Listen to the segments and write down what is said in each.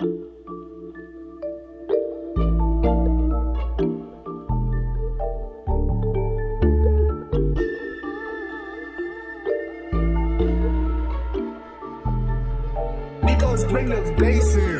Let's bring those bass in.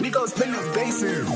We go spin those bass in.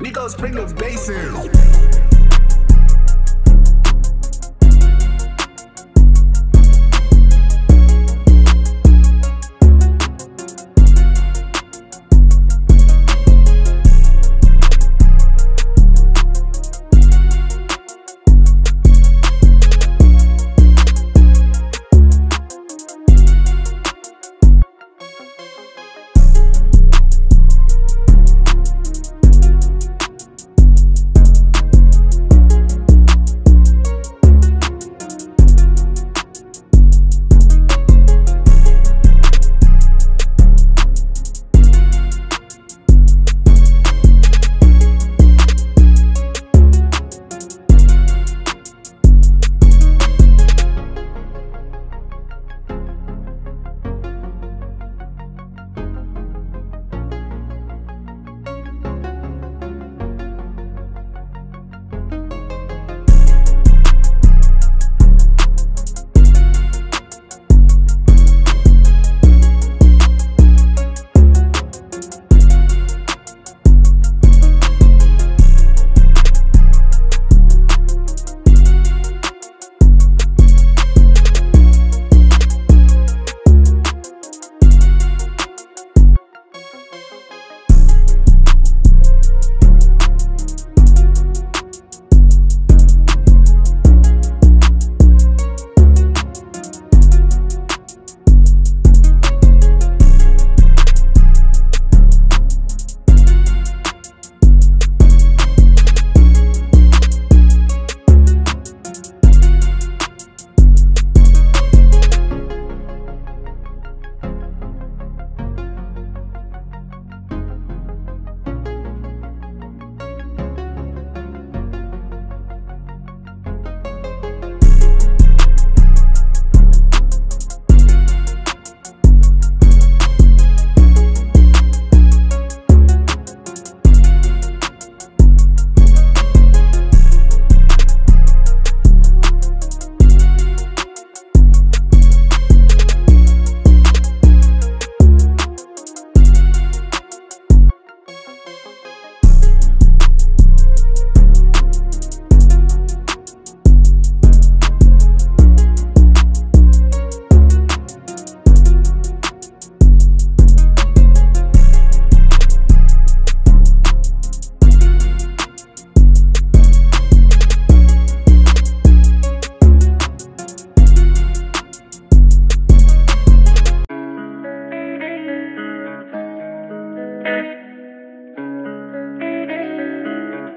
We gon' spring those bases.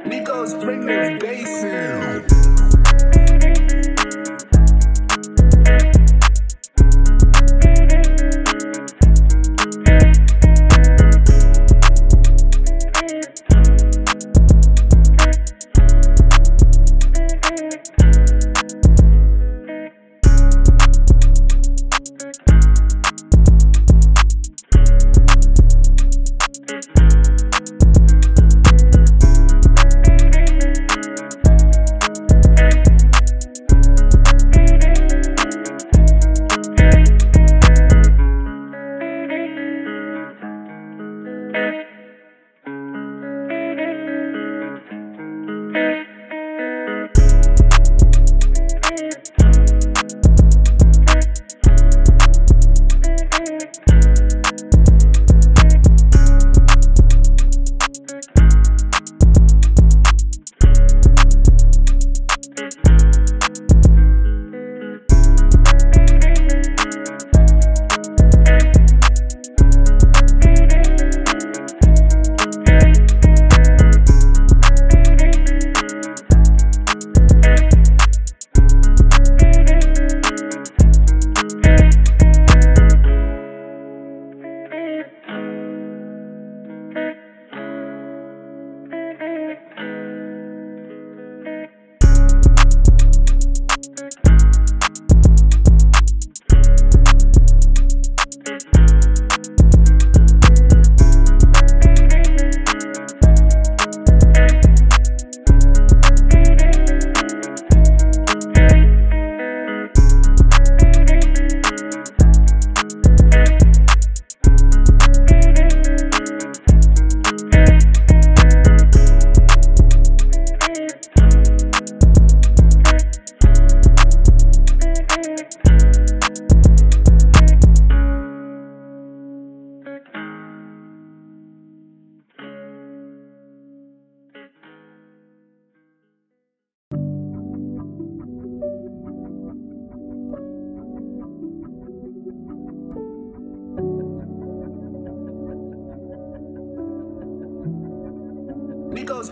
We gon' spring those bases.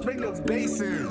bring those basses.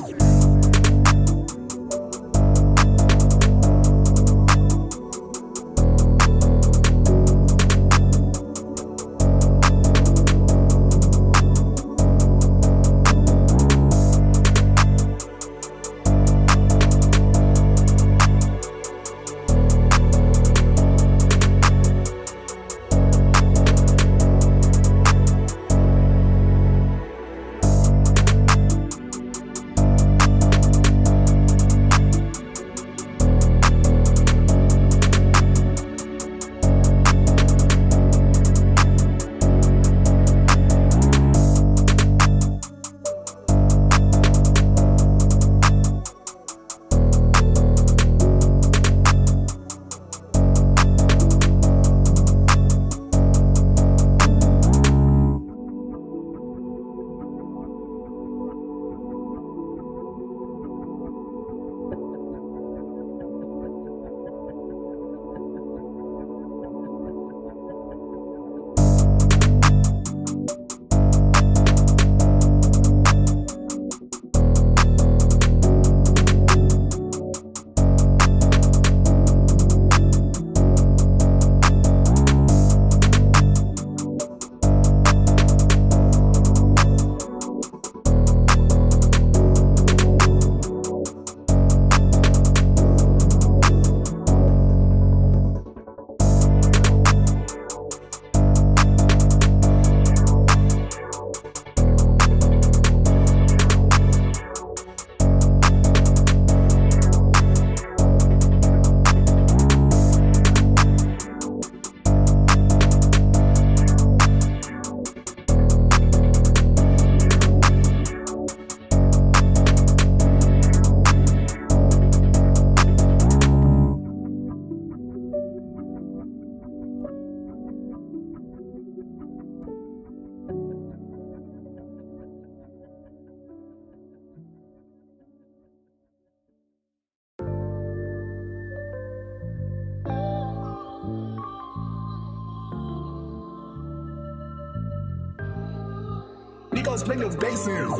Let's bring those basses.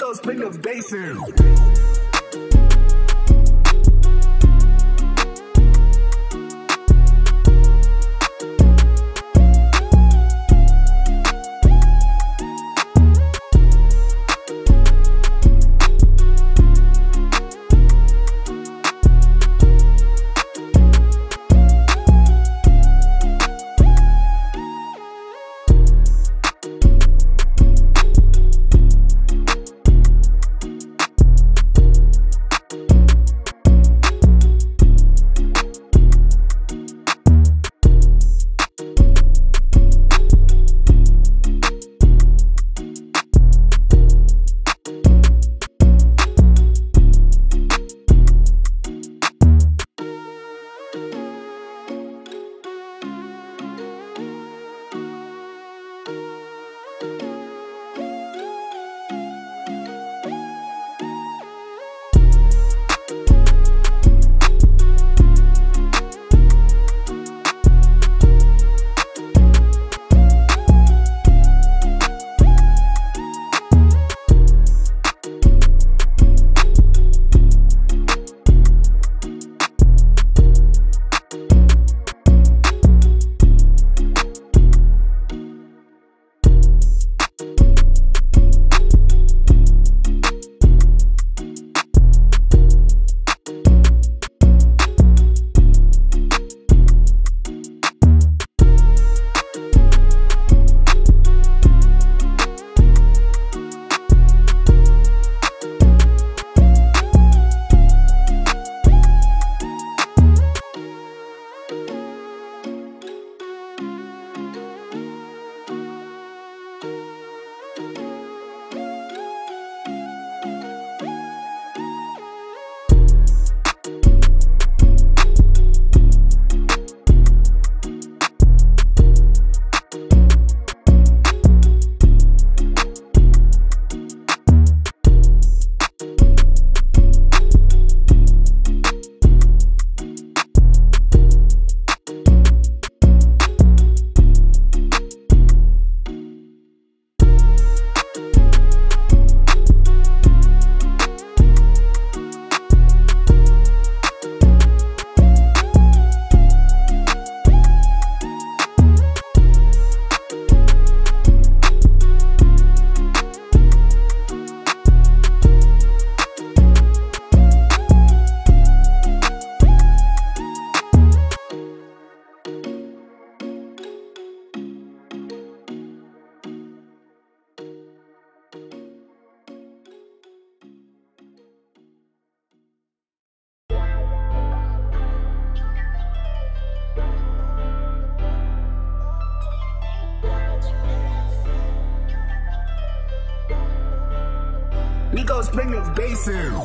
Migos bring the bass in. Migos bring the bass in.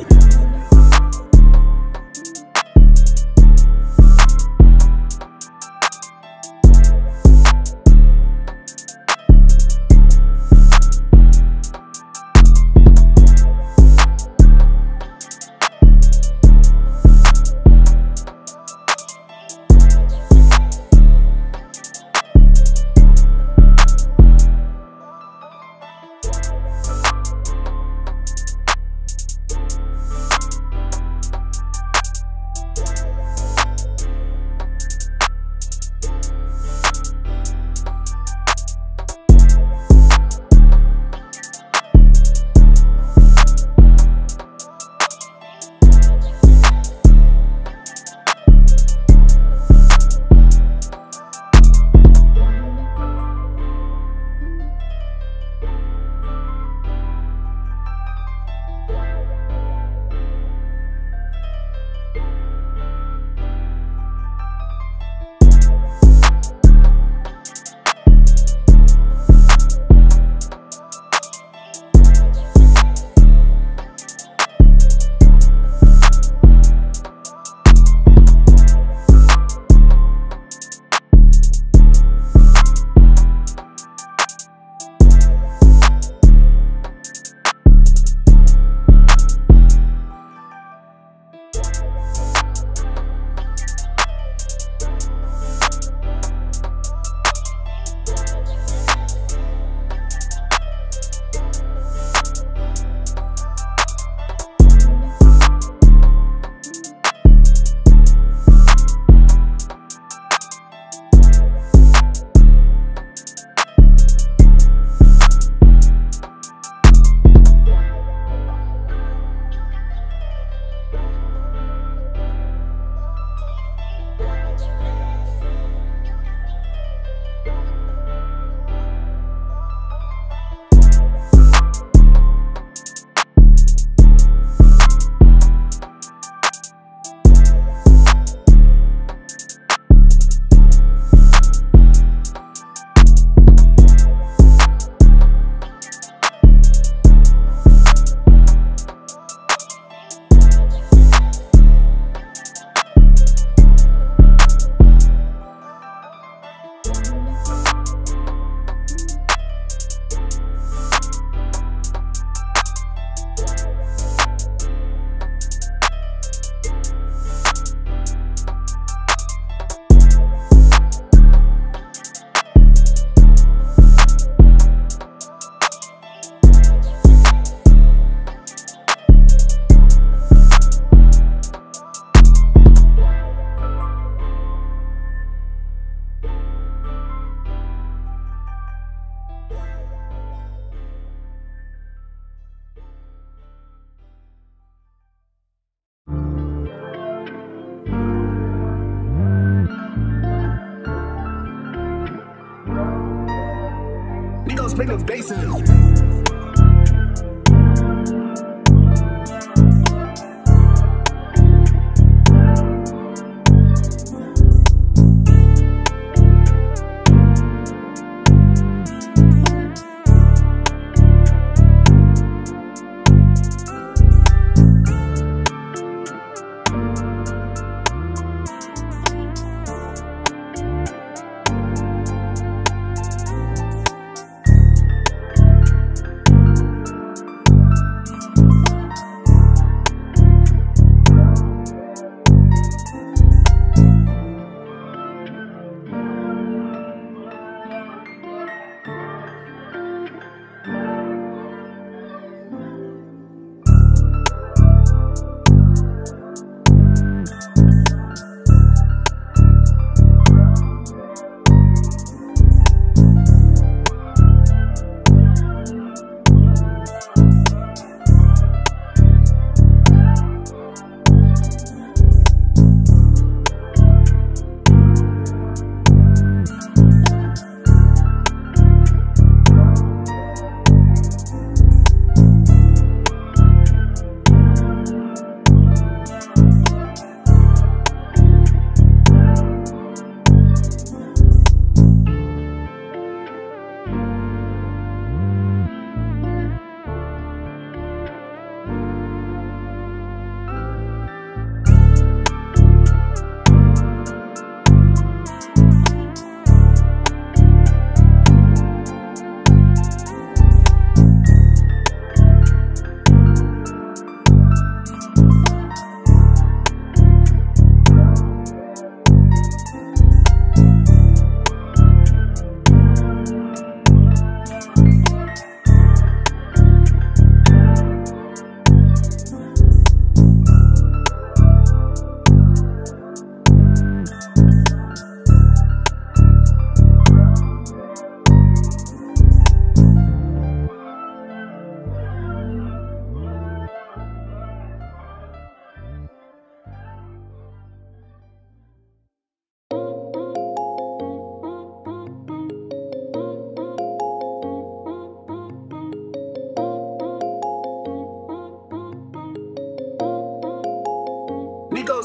bass, make those basses.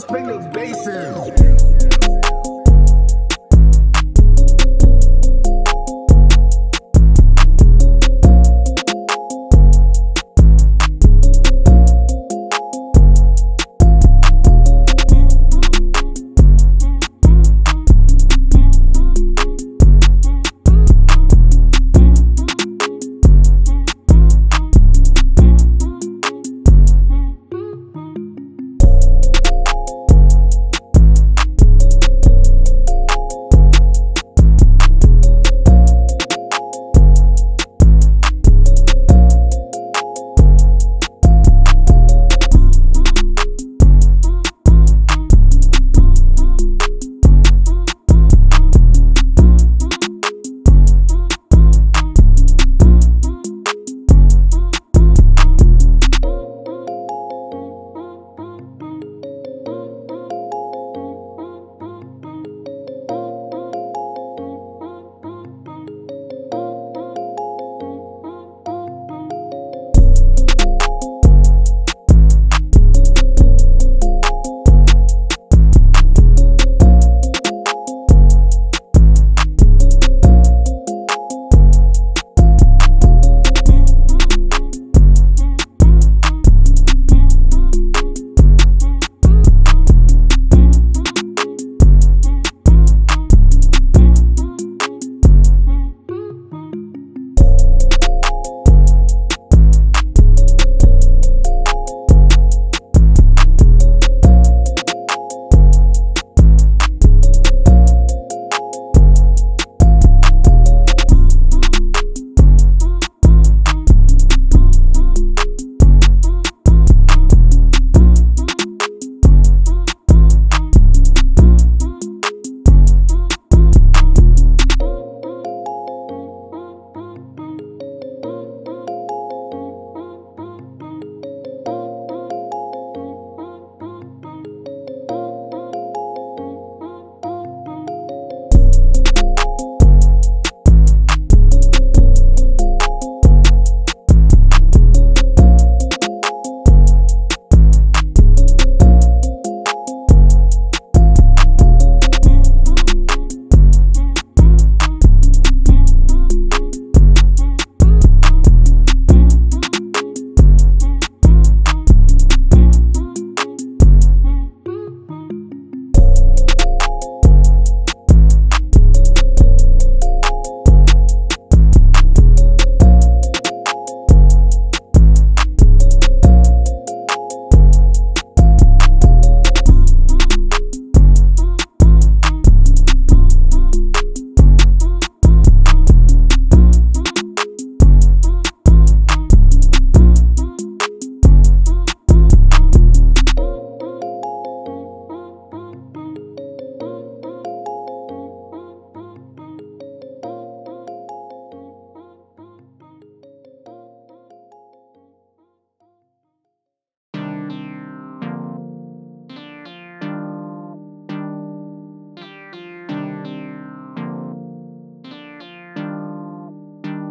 Bring those basses.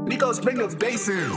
Nico's bring those basses.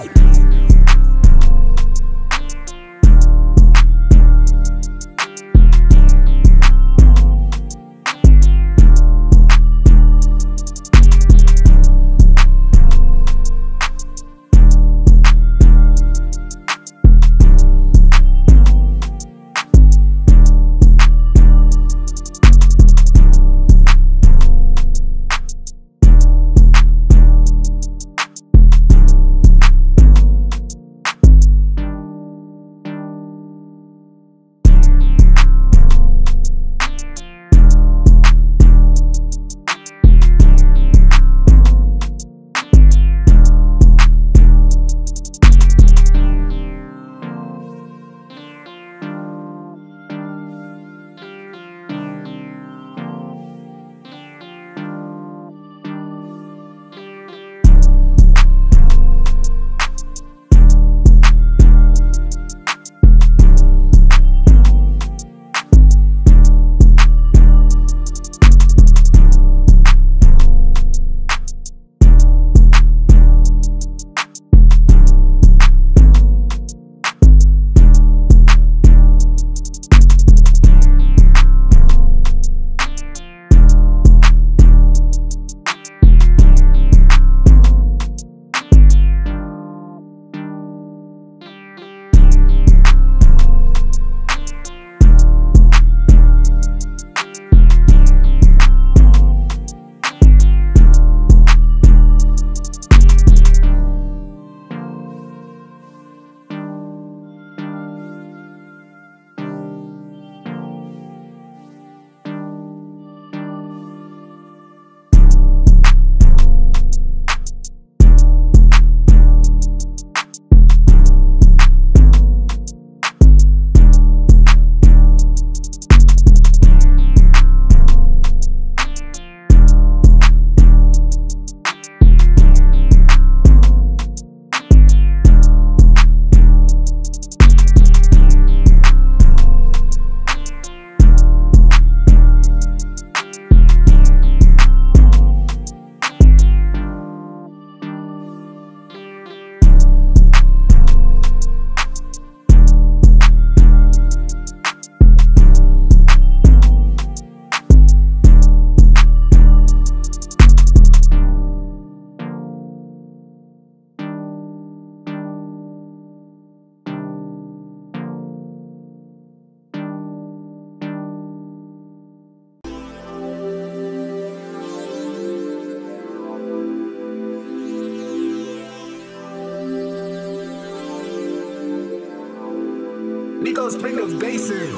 Nico's bring those basses.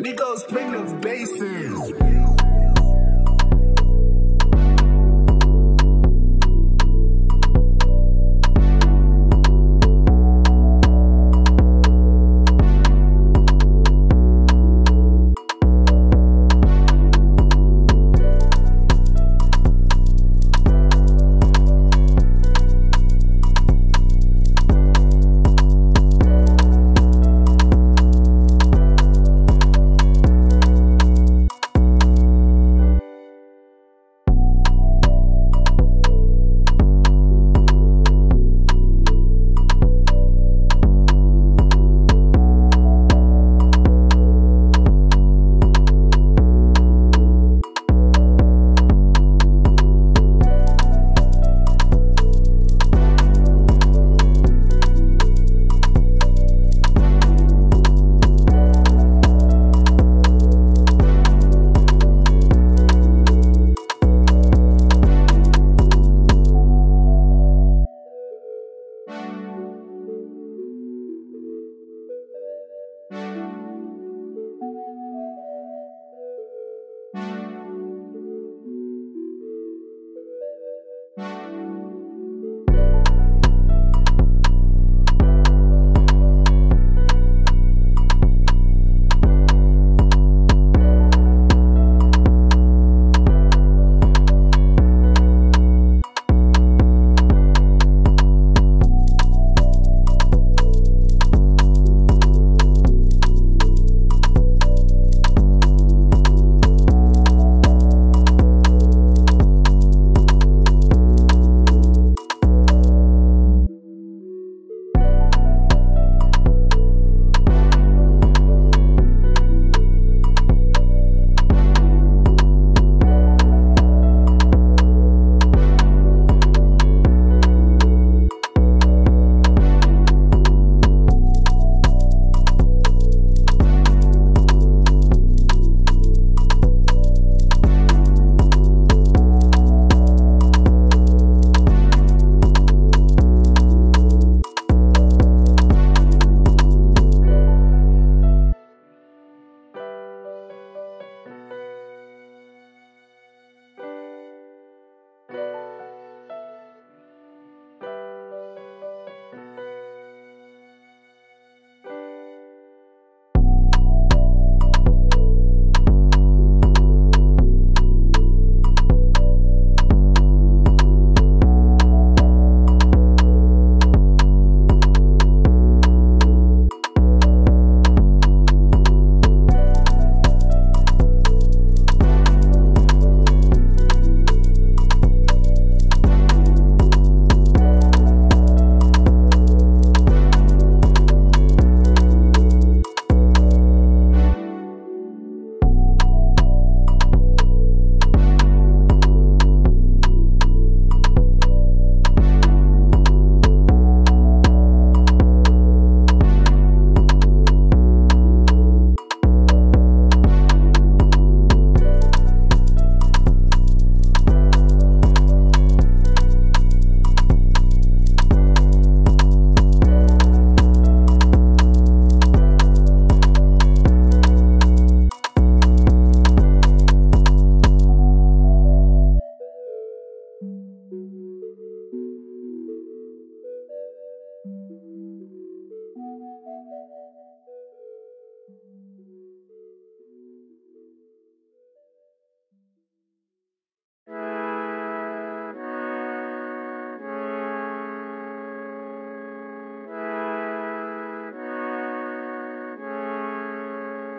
Niggas bring those bases.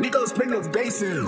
Niggas bring those bases.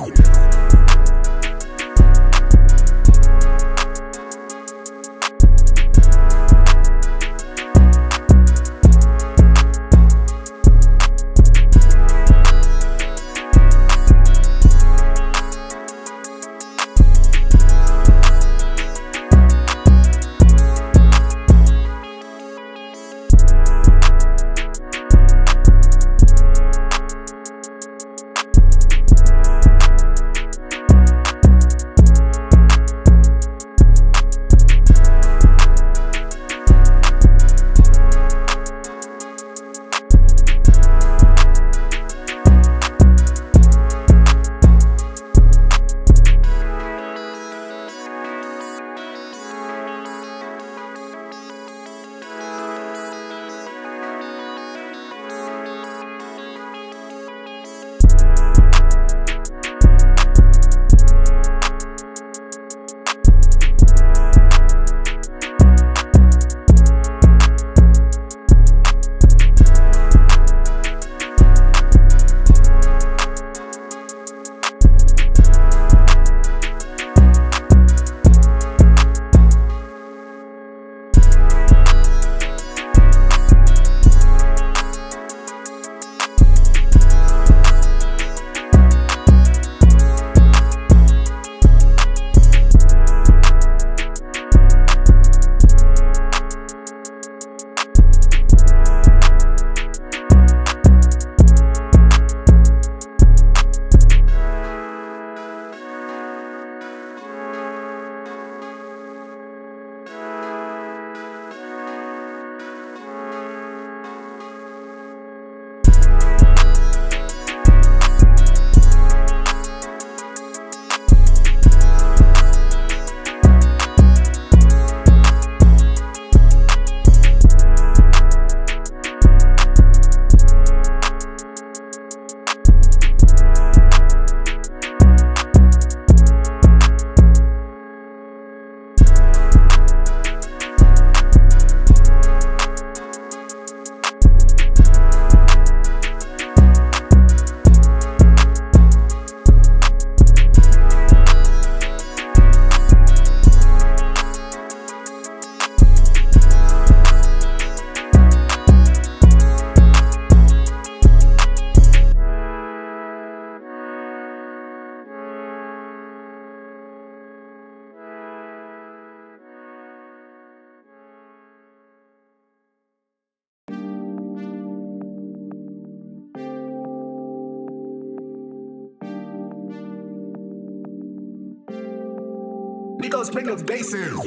Let's bring the bass in.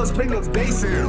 Let's bring the bass in.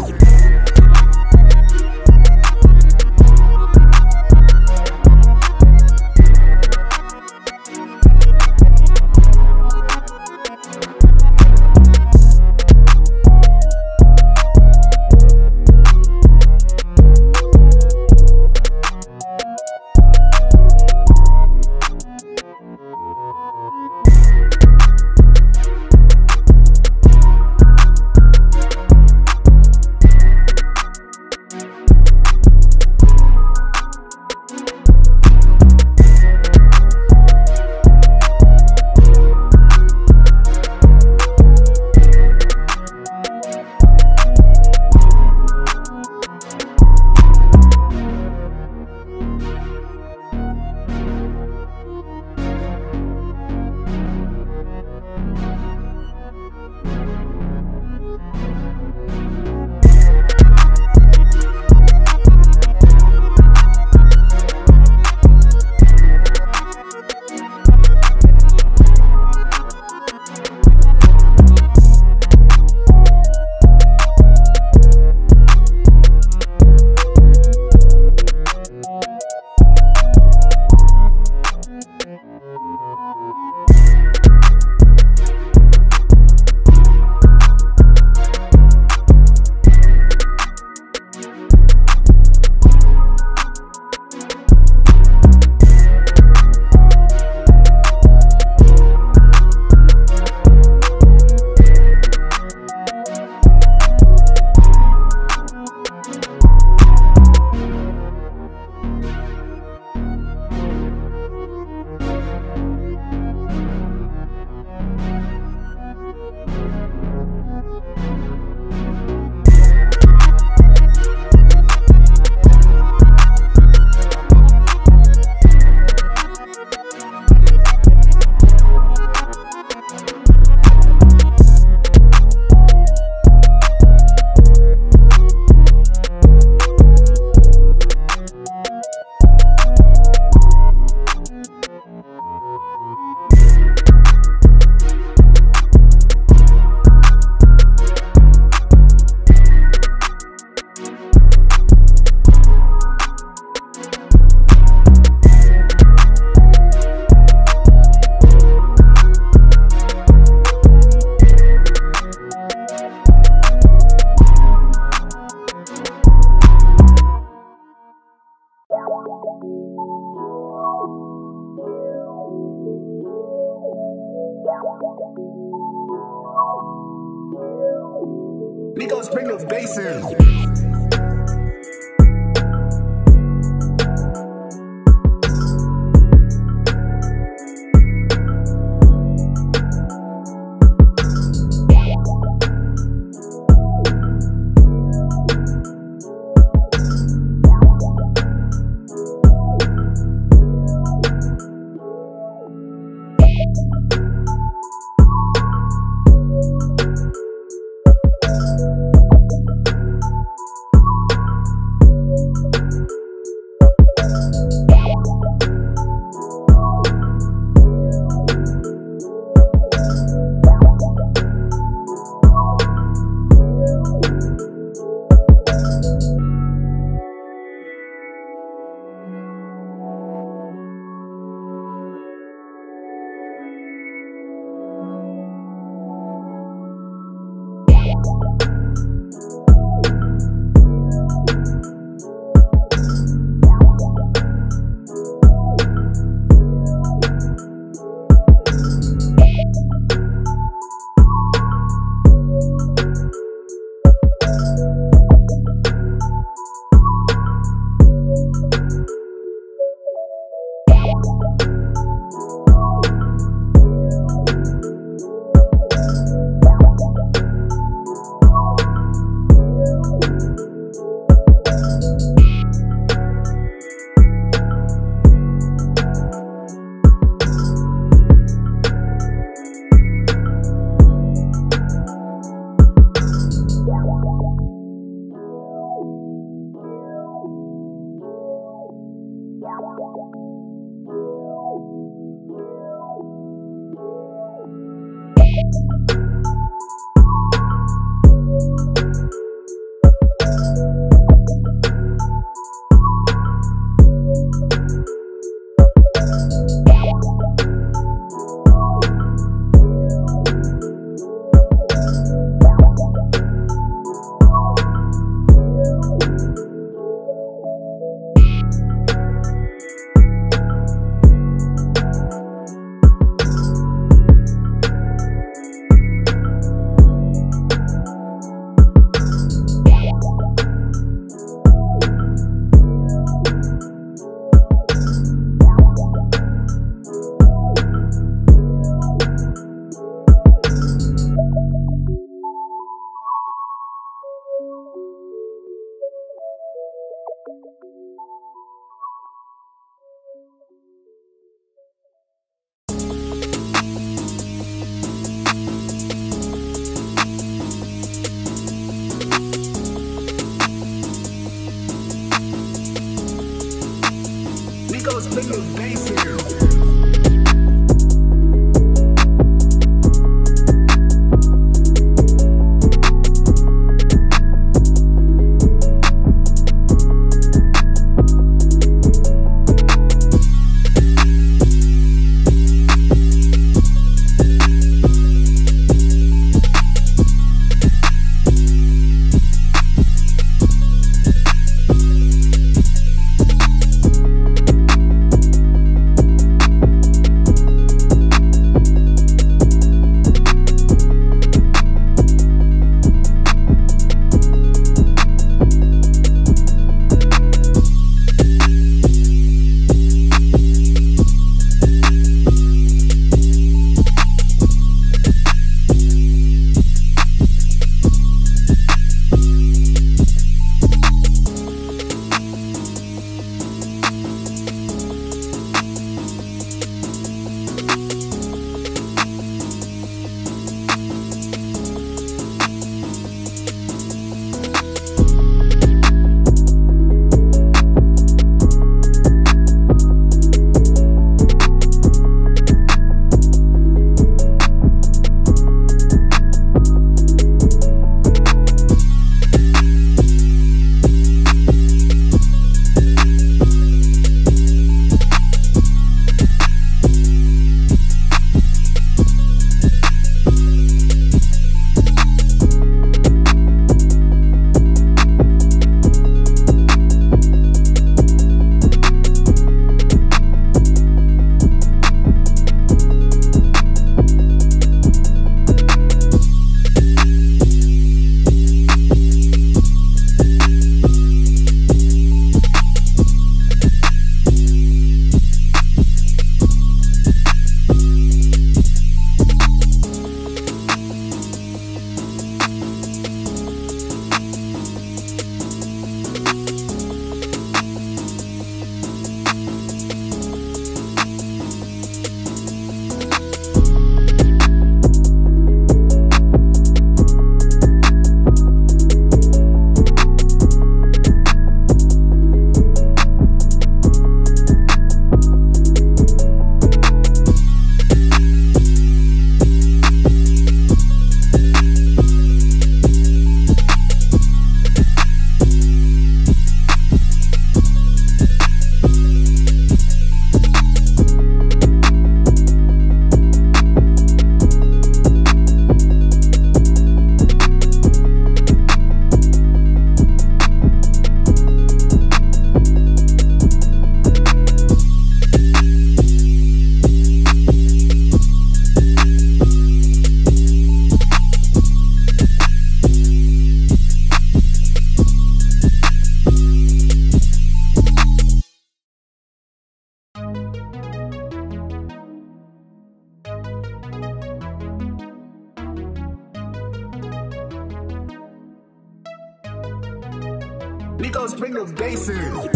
bring those bass in.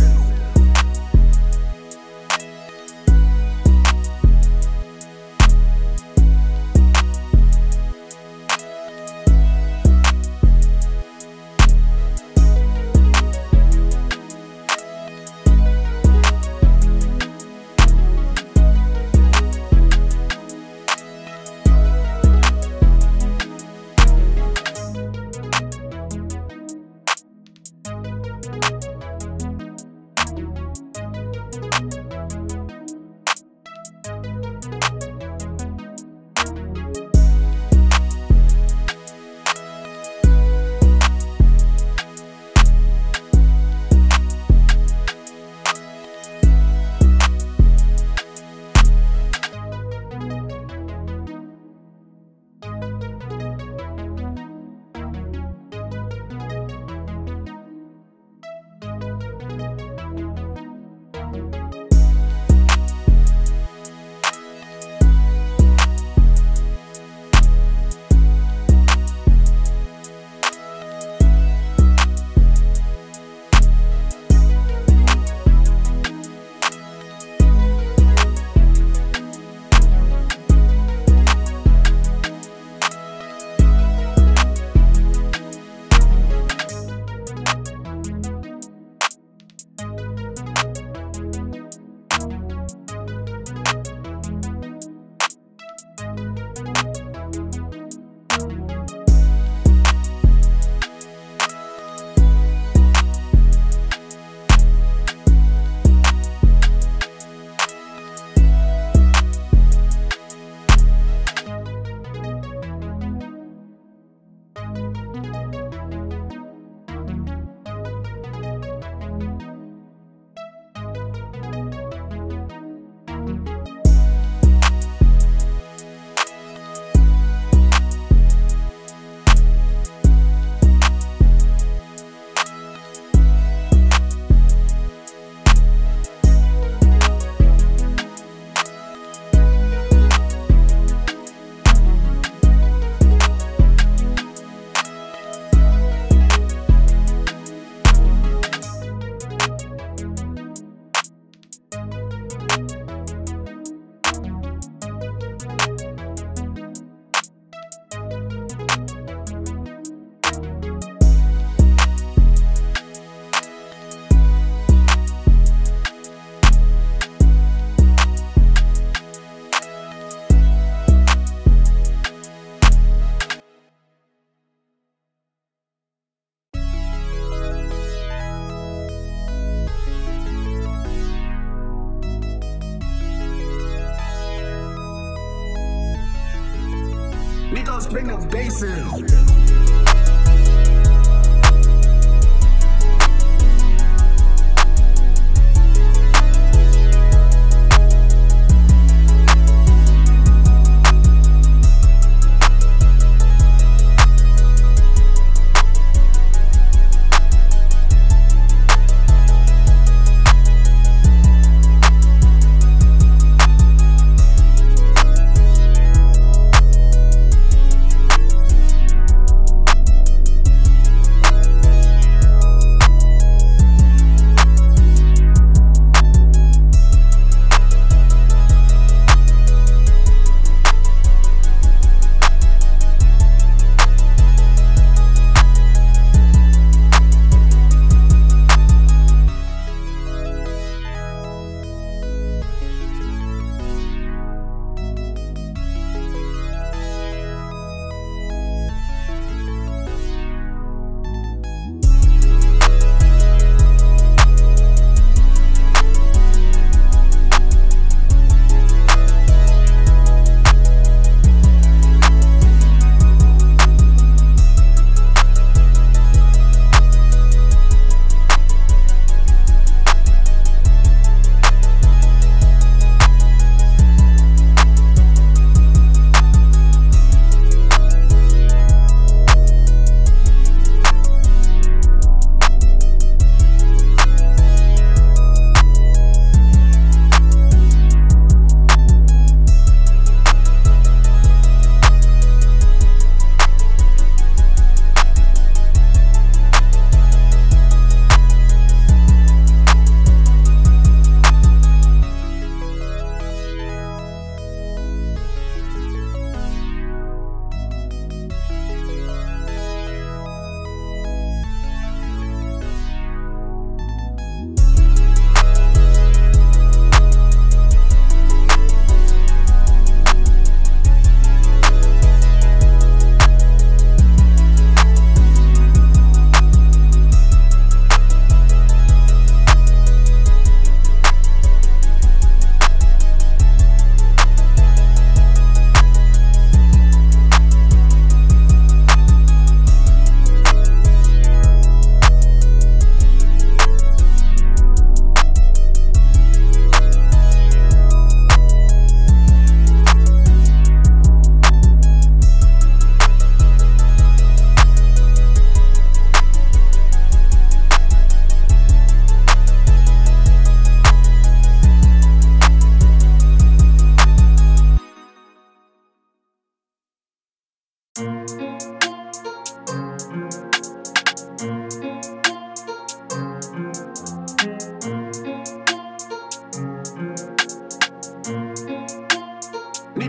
Let's bring those basses.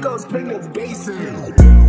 Migos bring the bass in.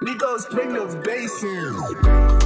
Migos bring those bass in.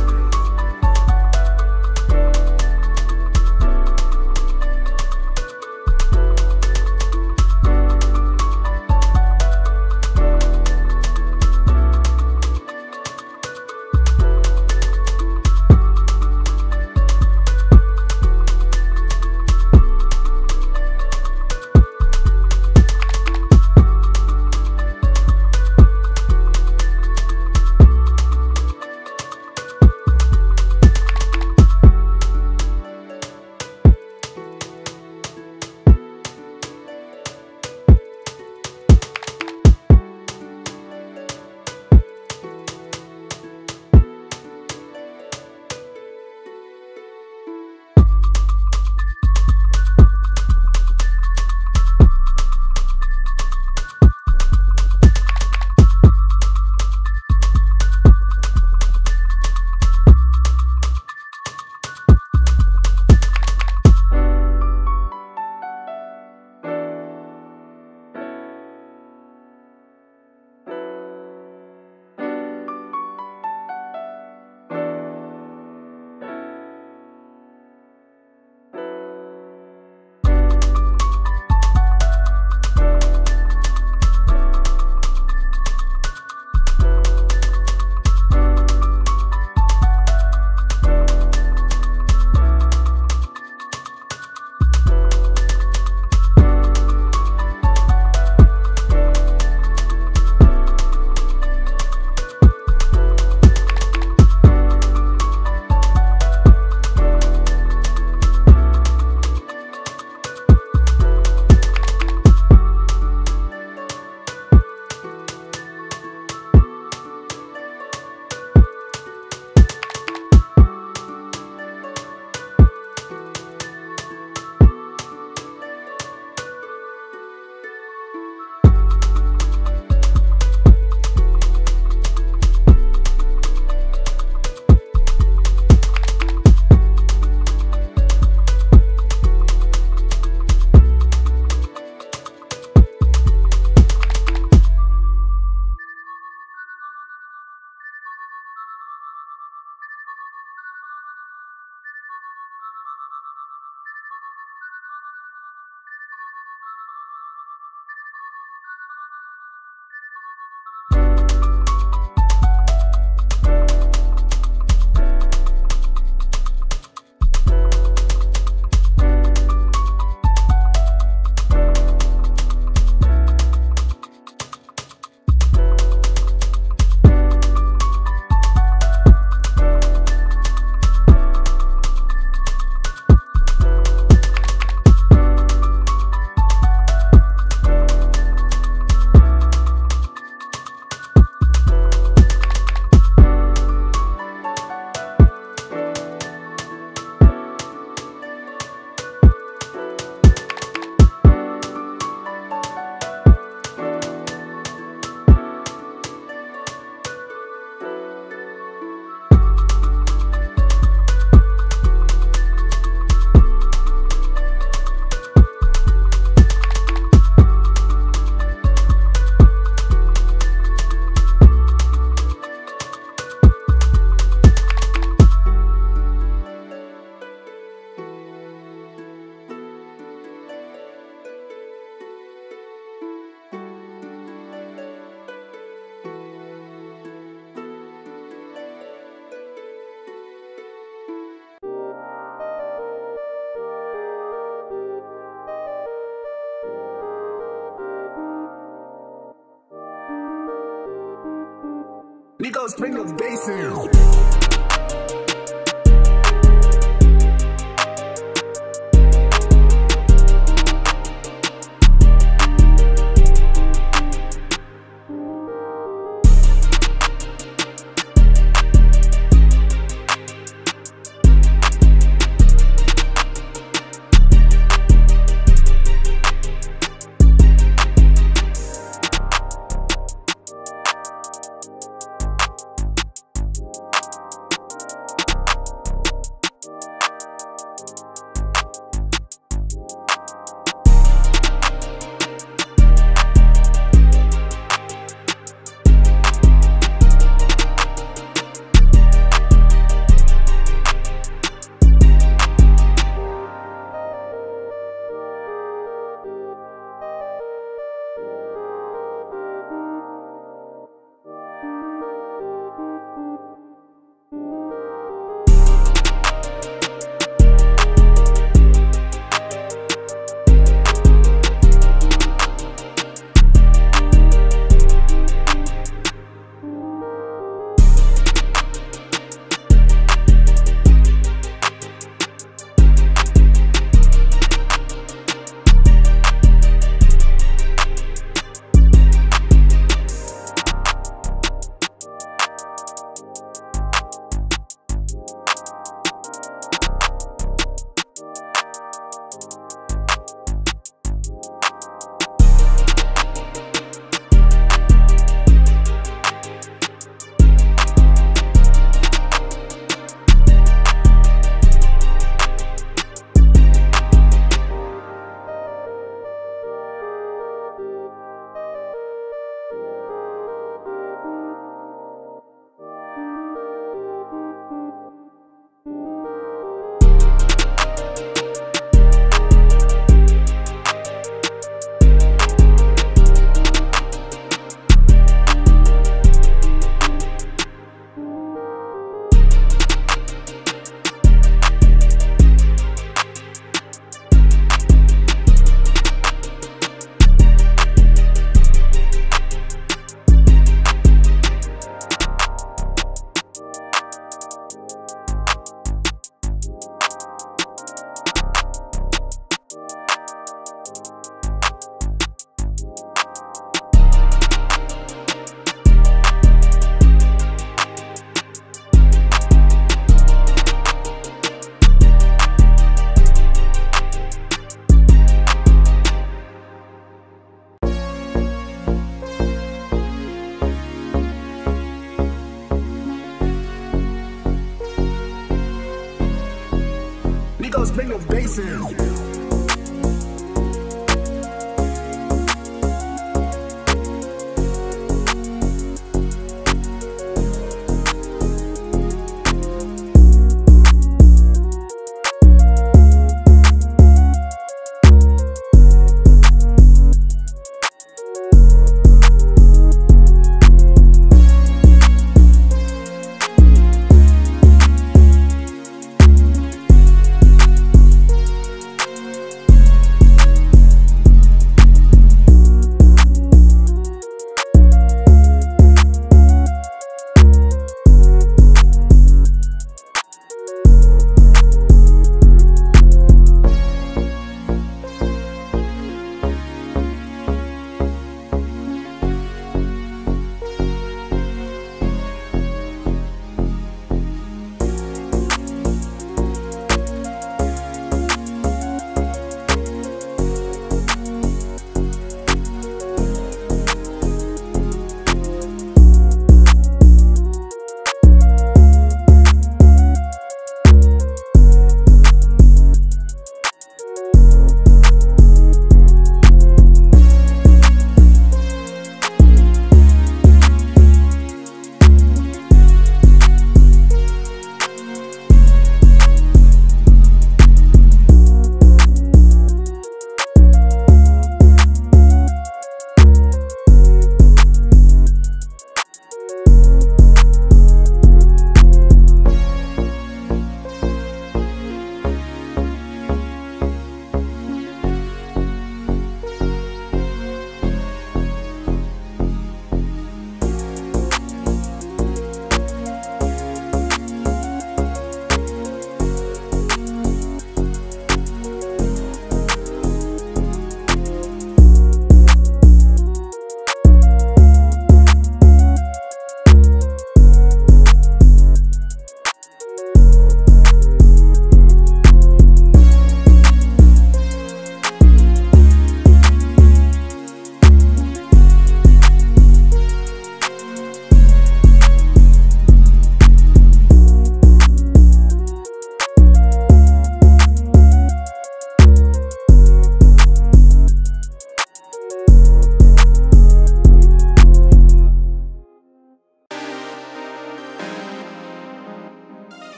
Nico's bring the bass in. Bring the bass in.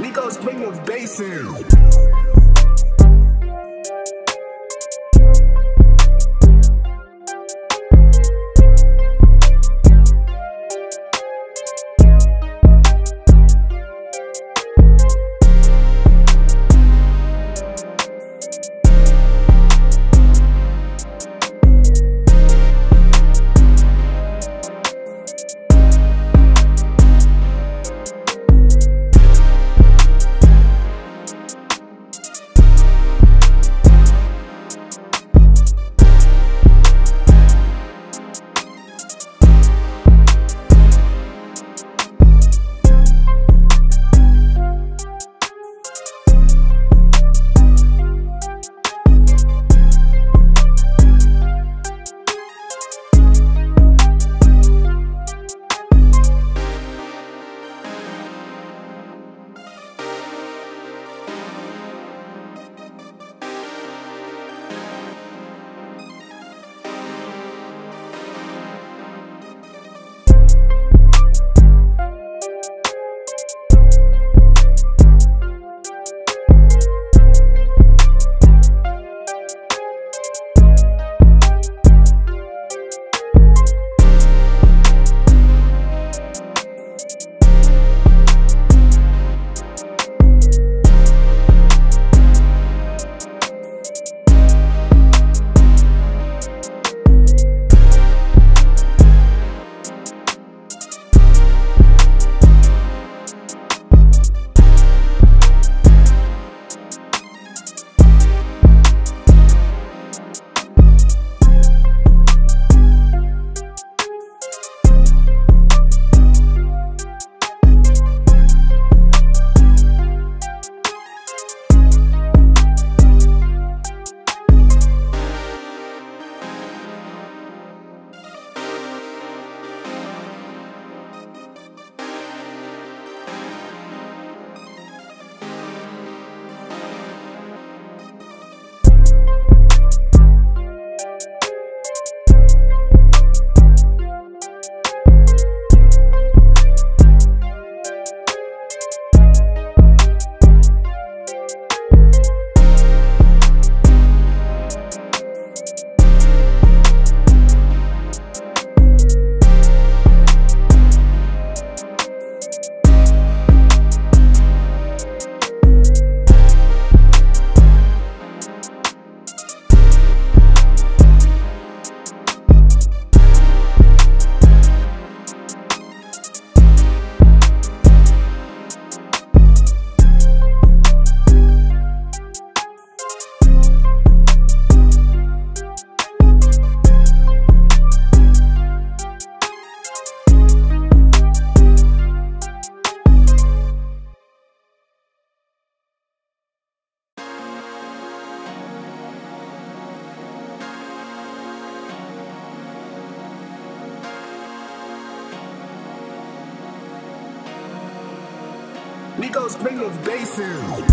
Nico's bring the bass in. Nico's bring the bass in.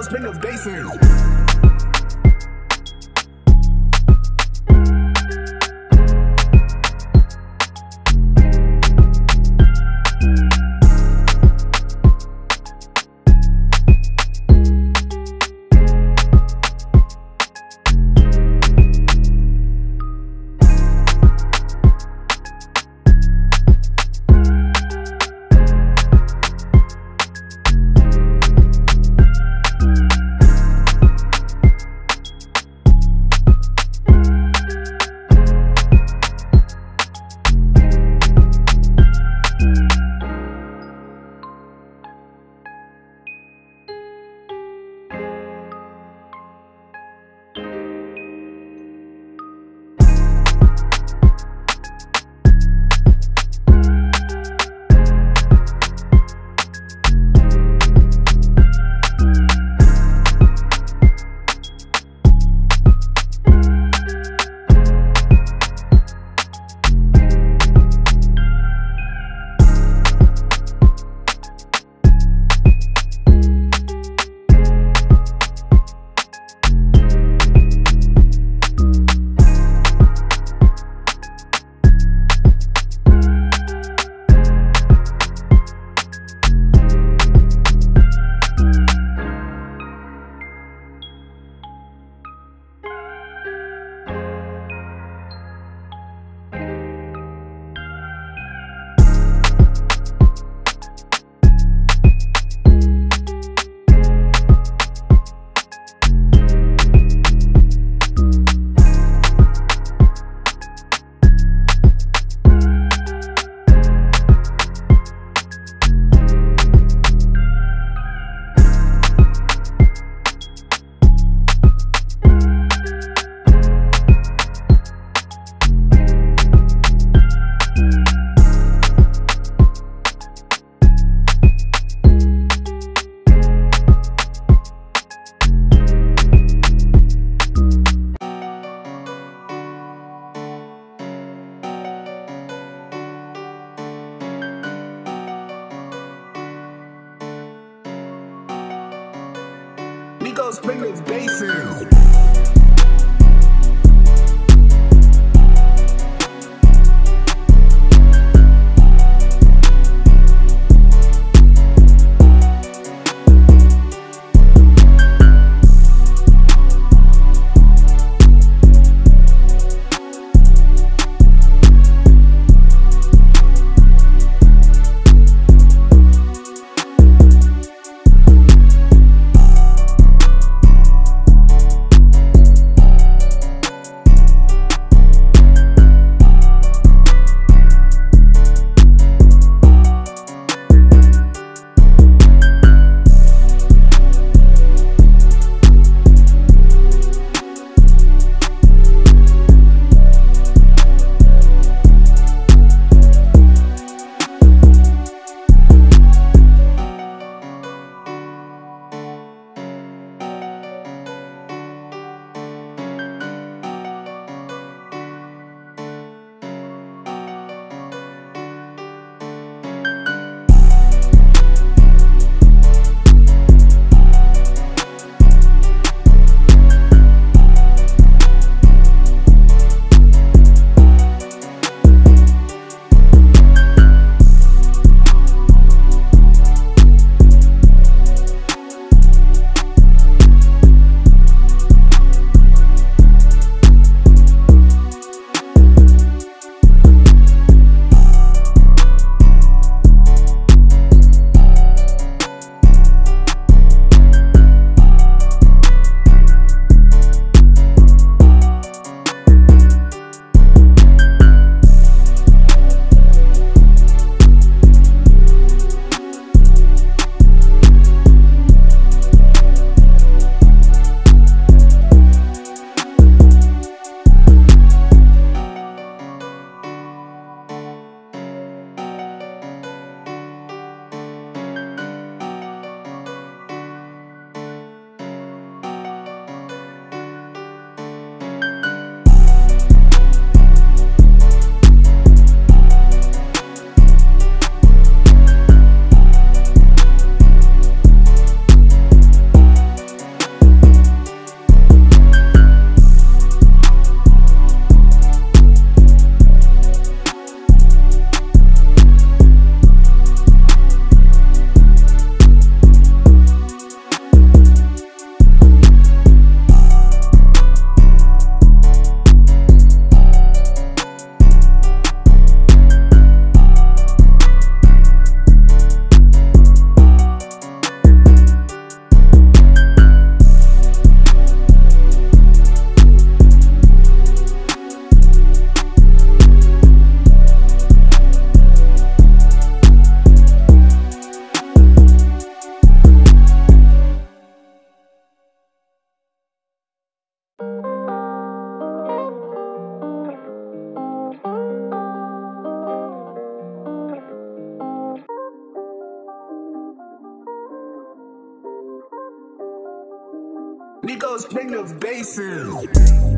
Those Pringles basins. Those Pringles basins. let's bring the bass in.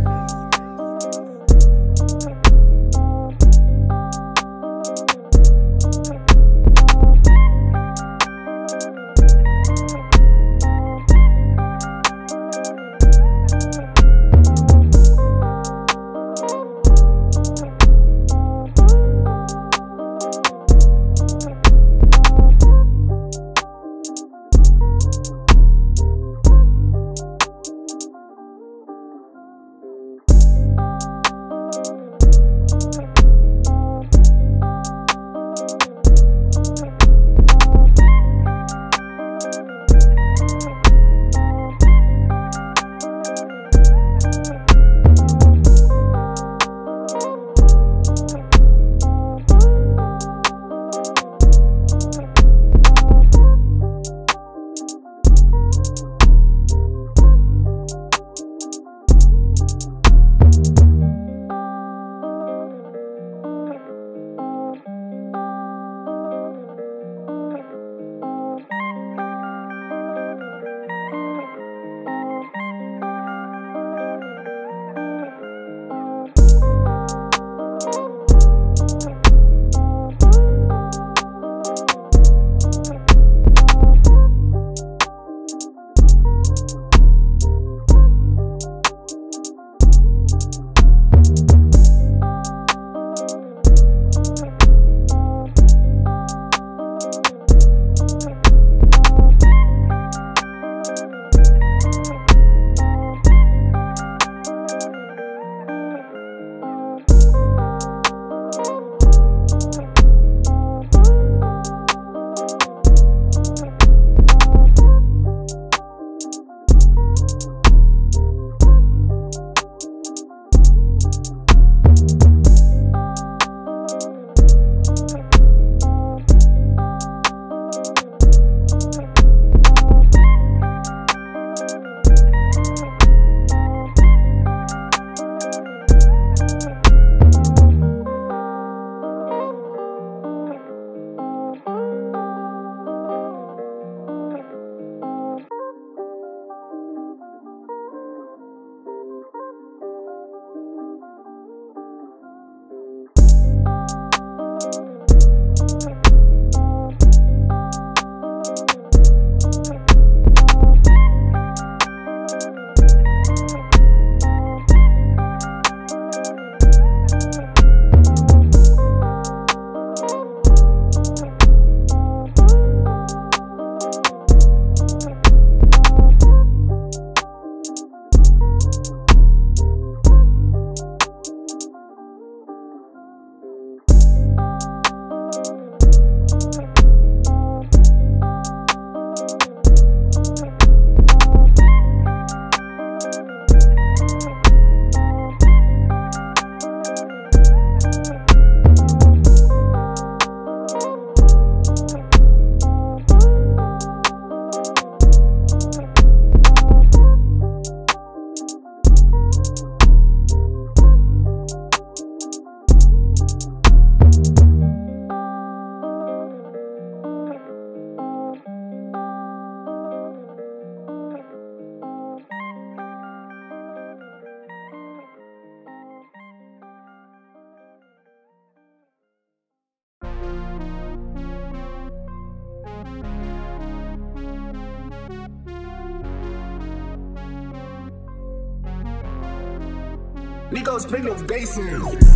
Nico's bring the bass in.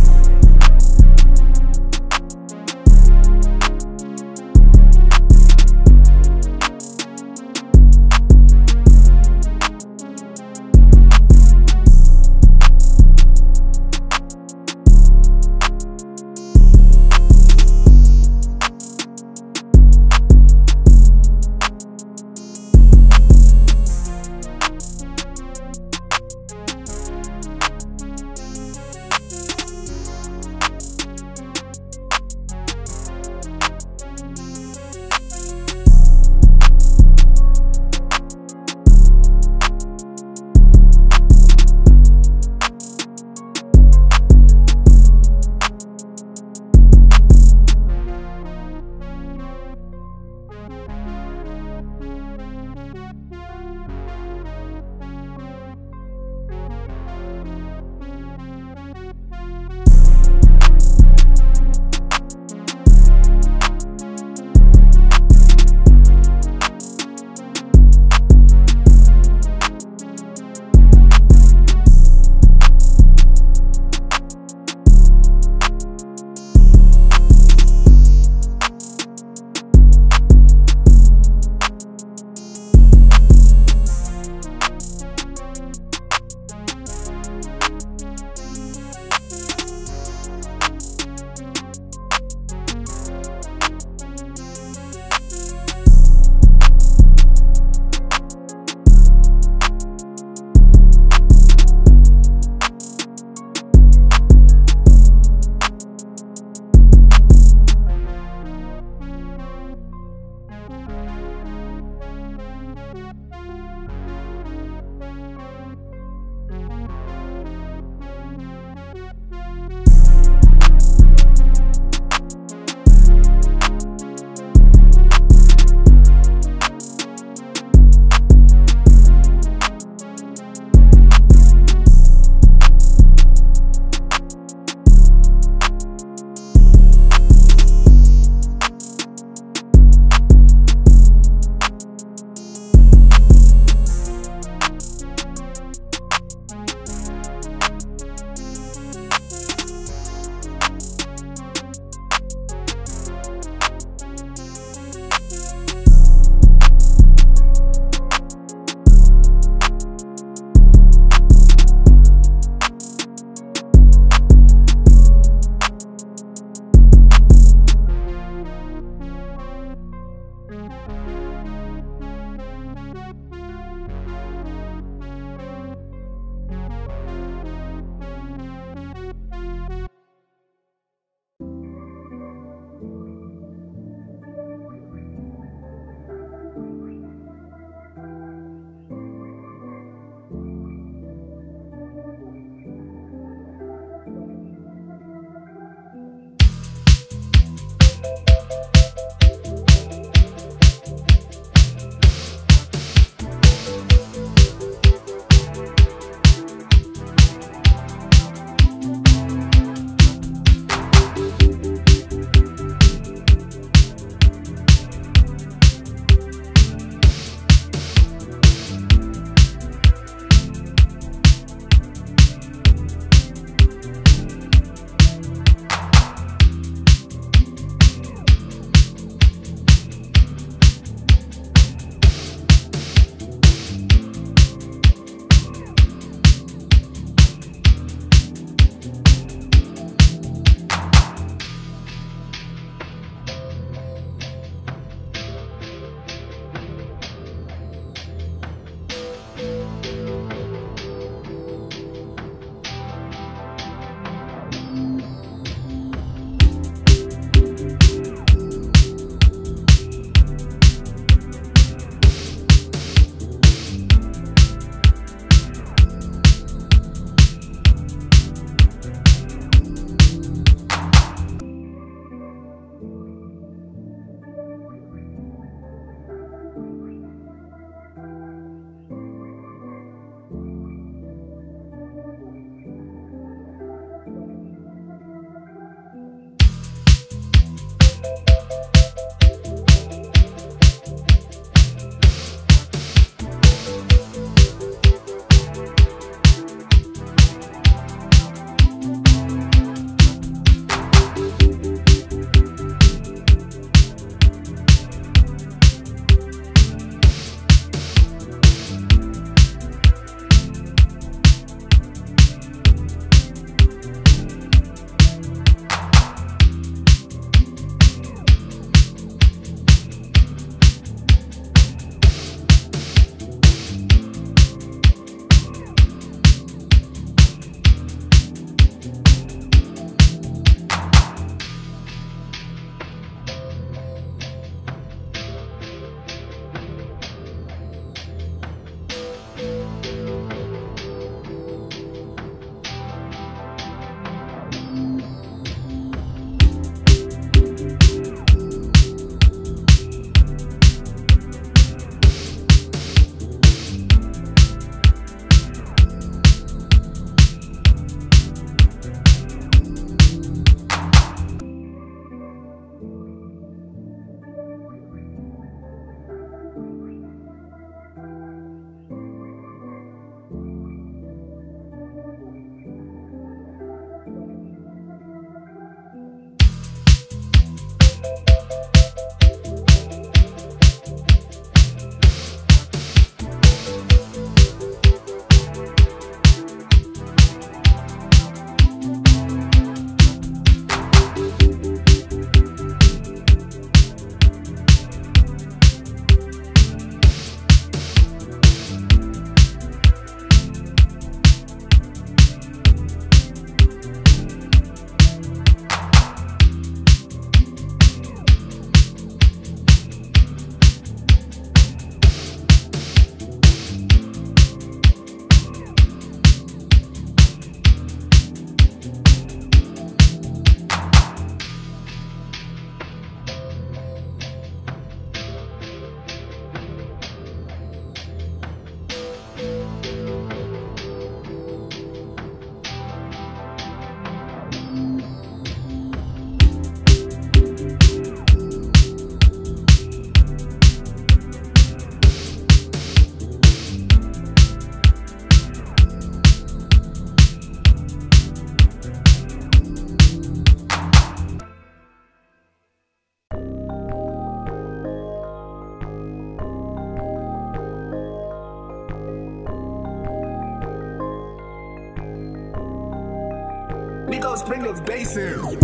let's bring the bass in.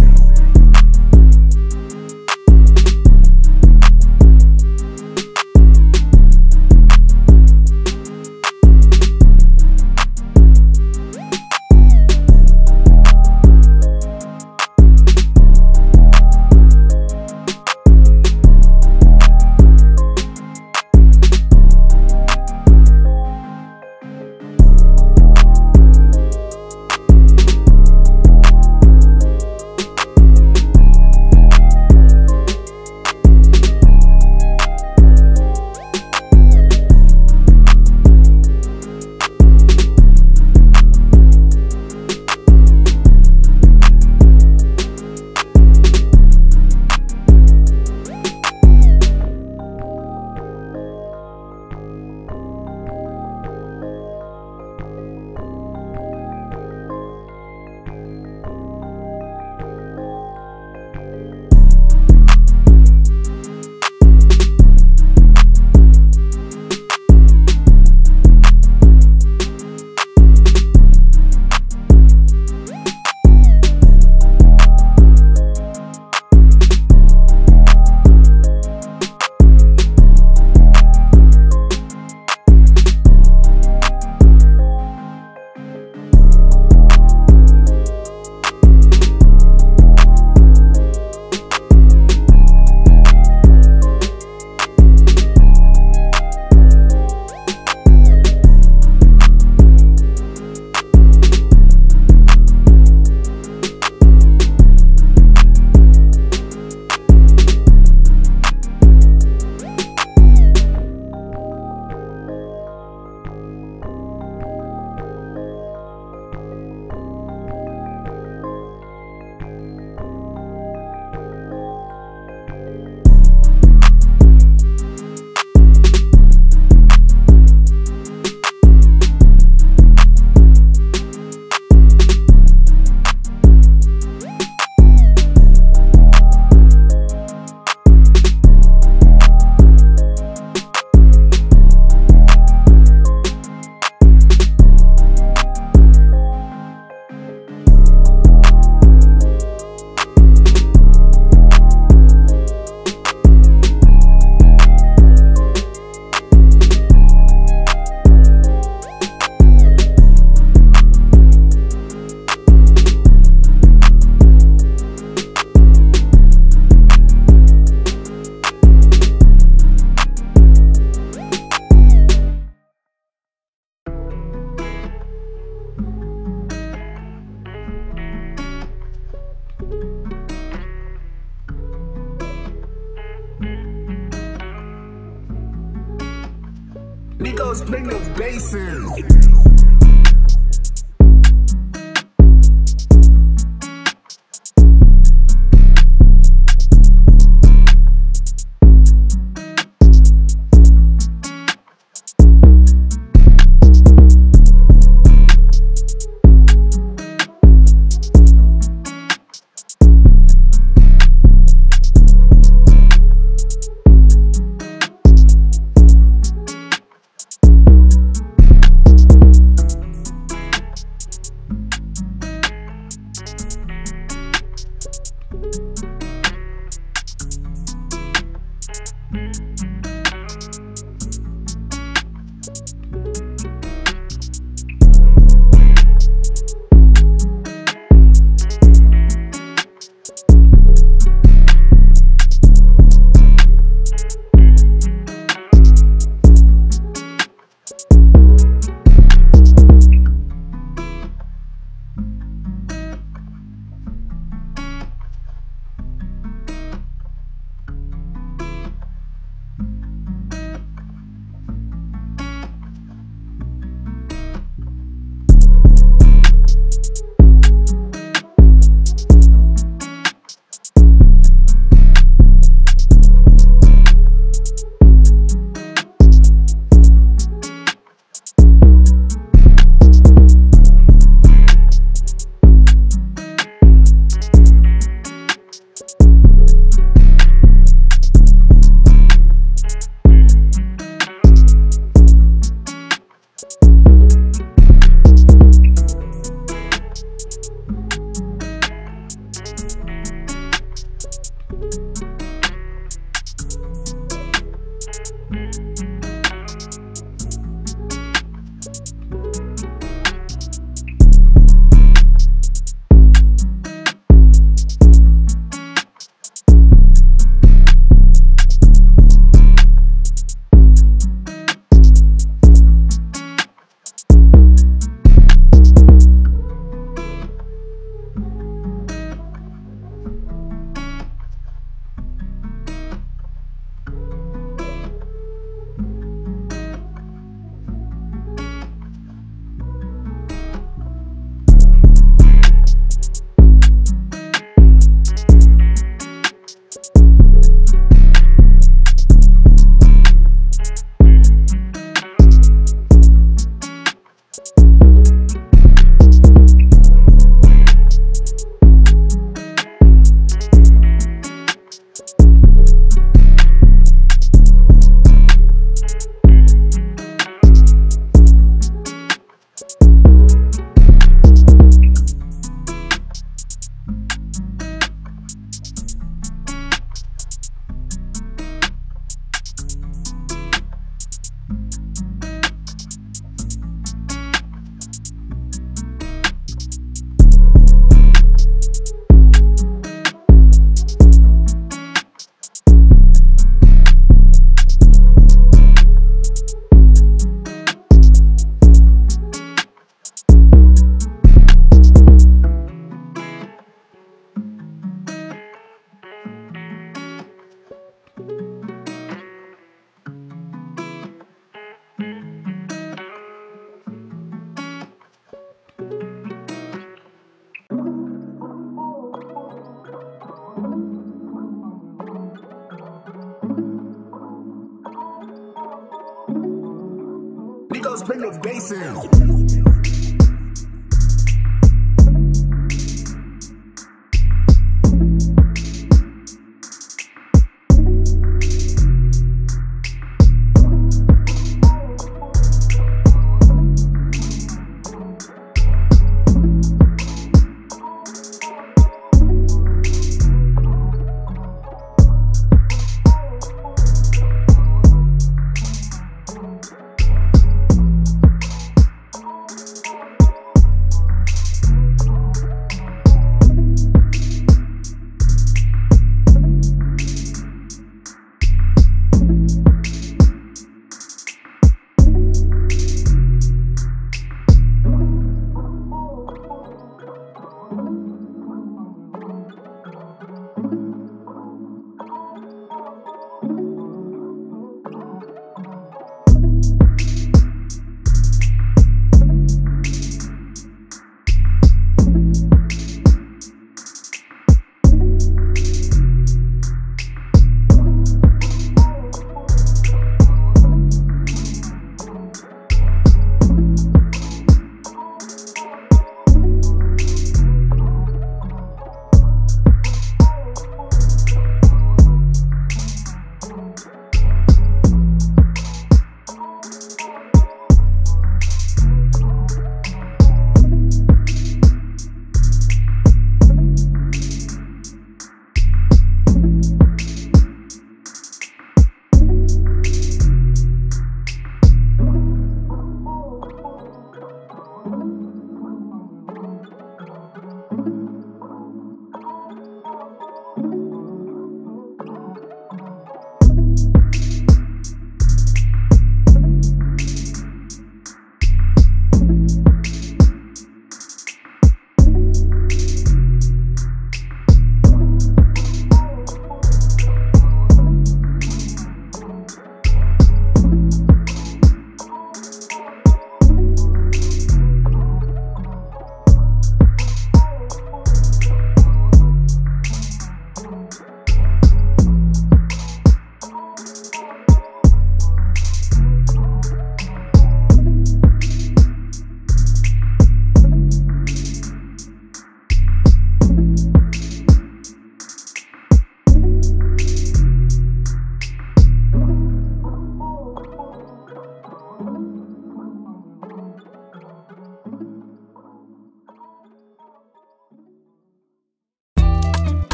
Niggas bring the bass in. Let's bring those bass in.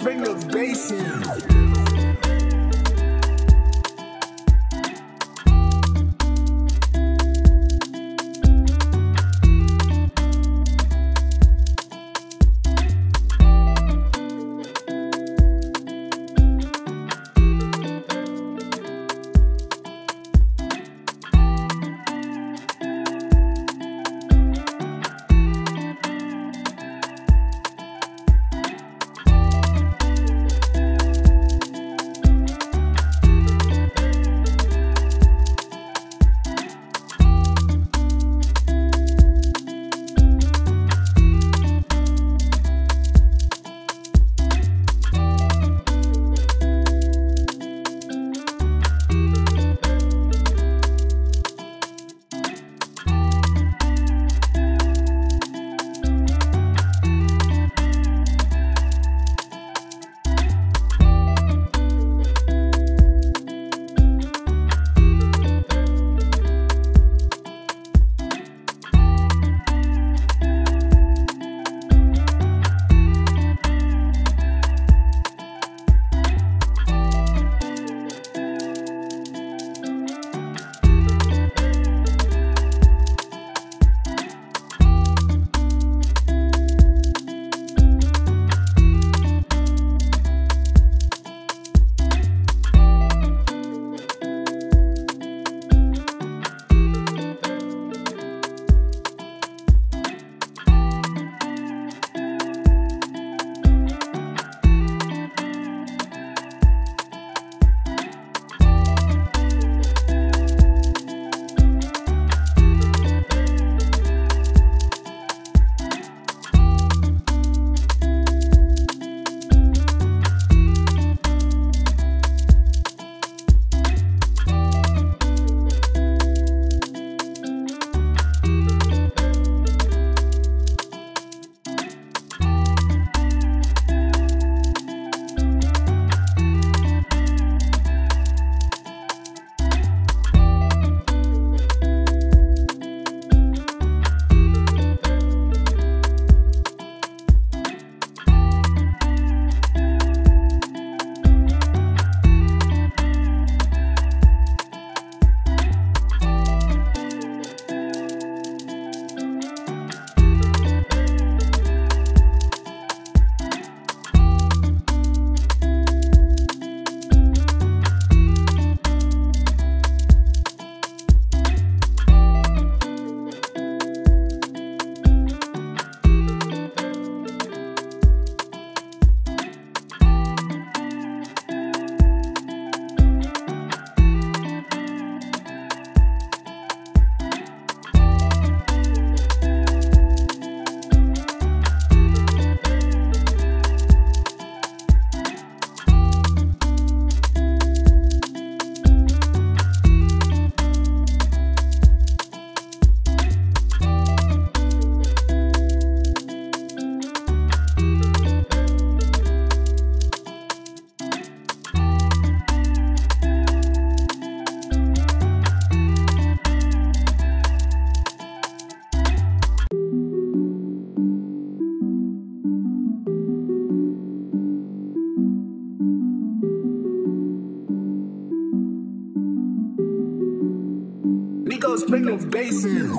Bring those bass in. Migos picking bases.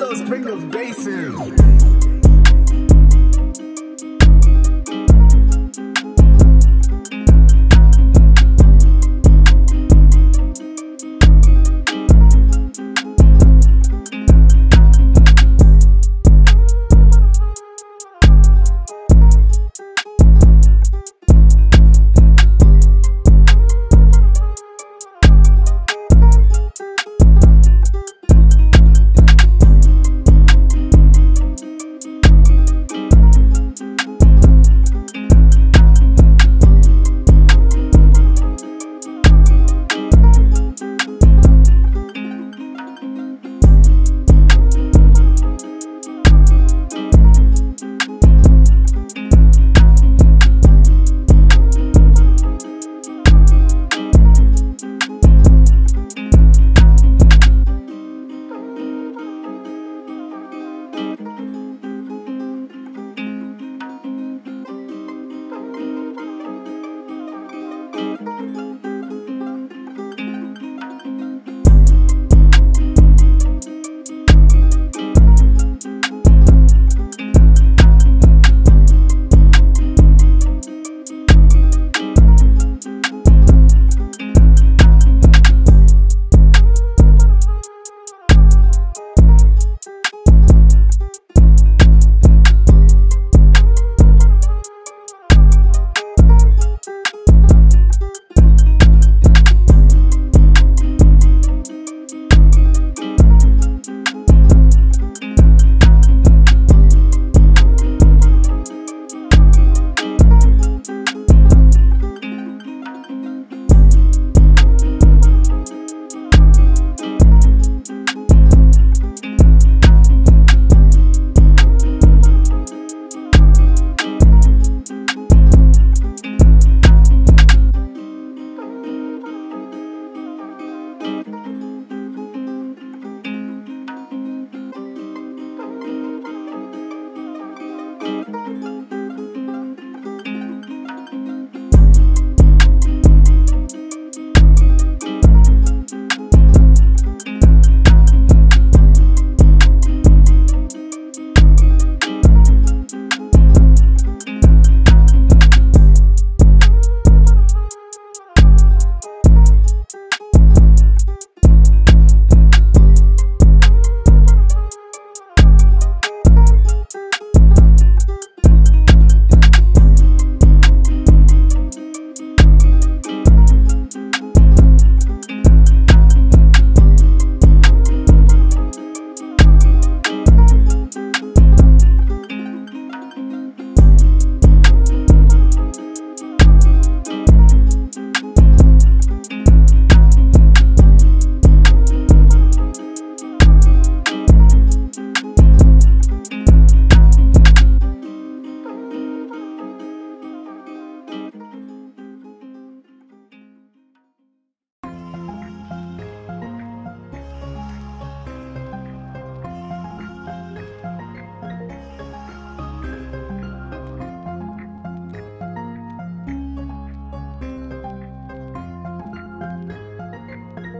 Migos bring those basses.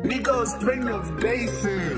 Migos, bring those basses.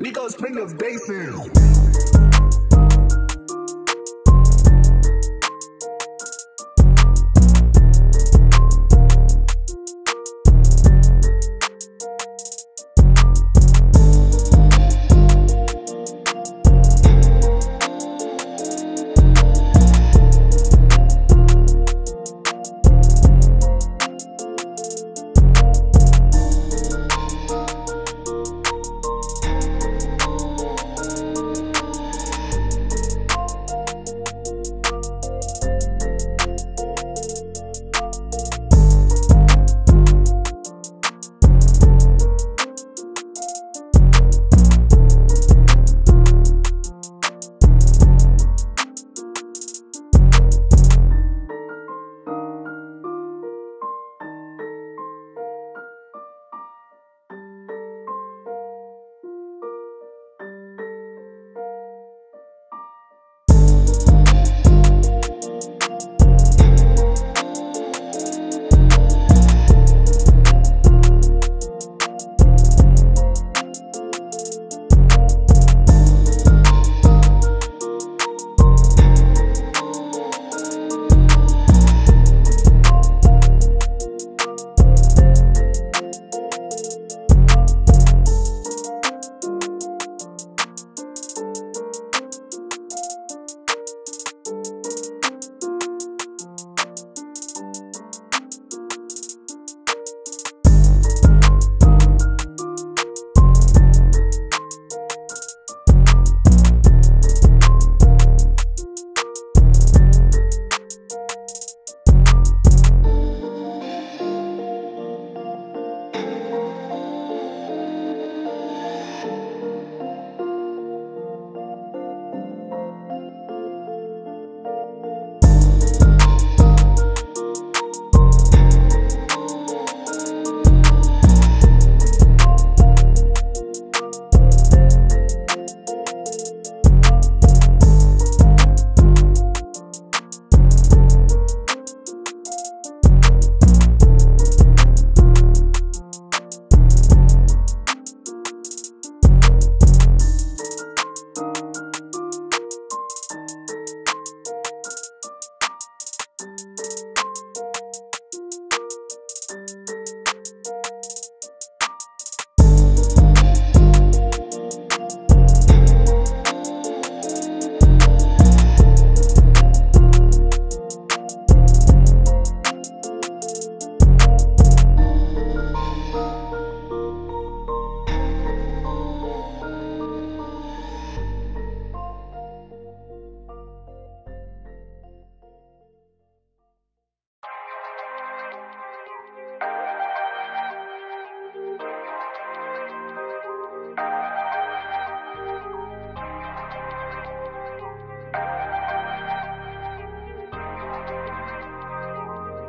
Migos, bring those basses.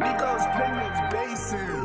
Migos Penrith Basin.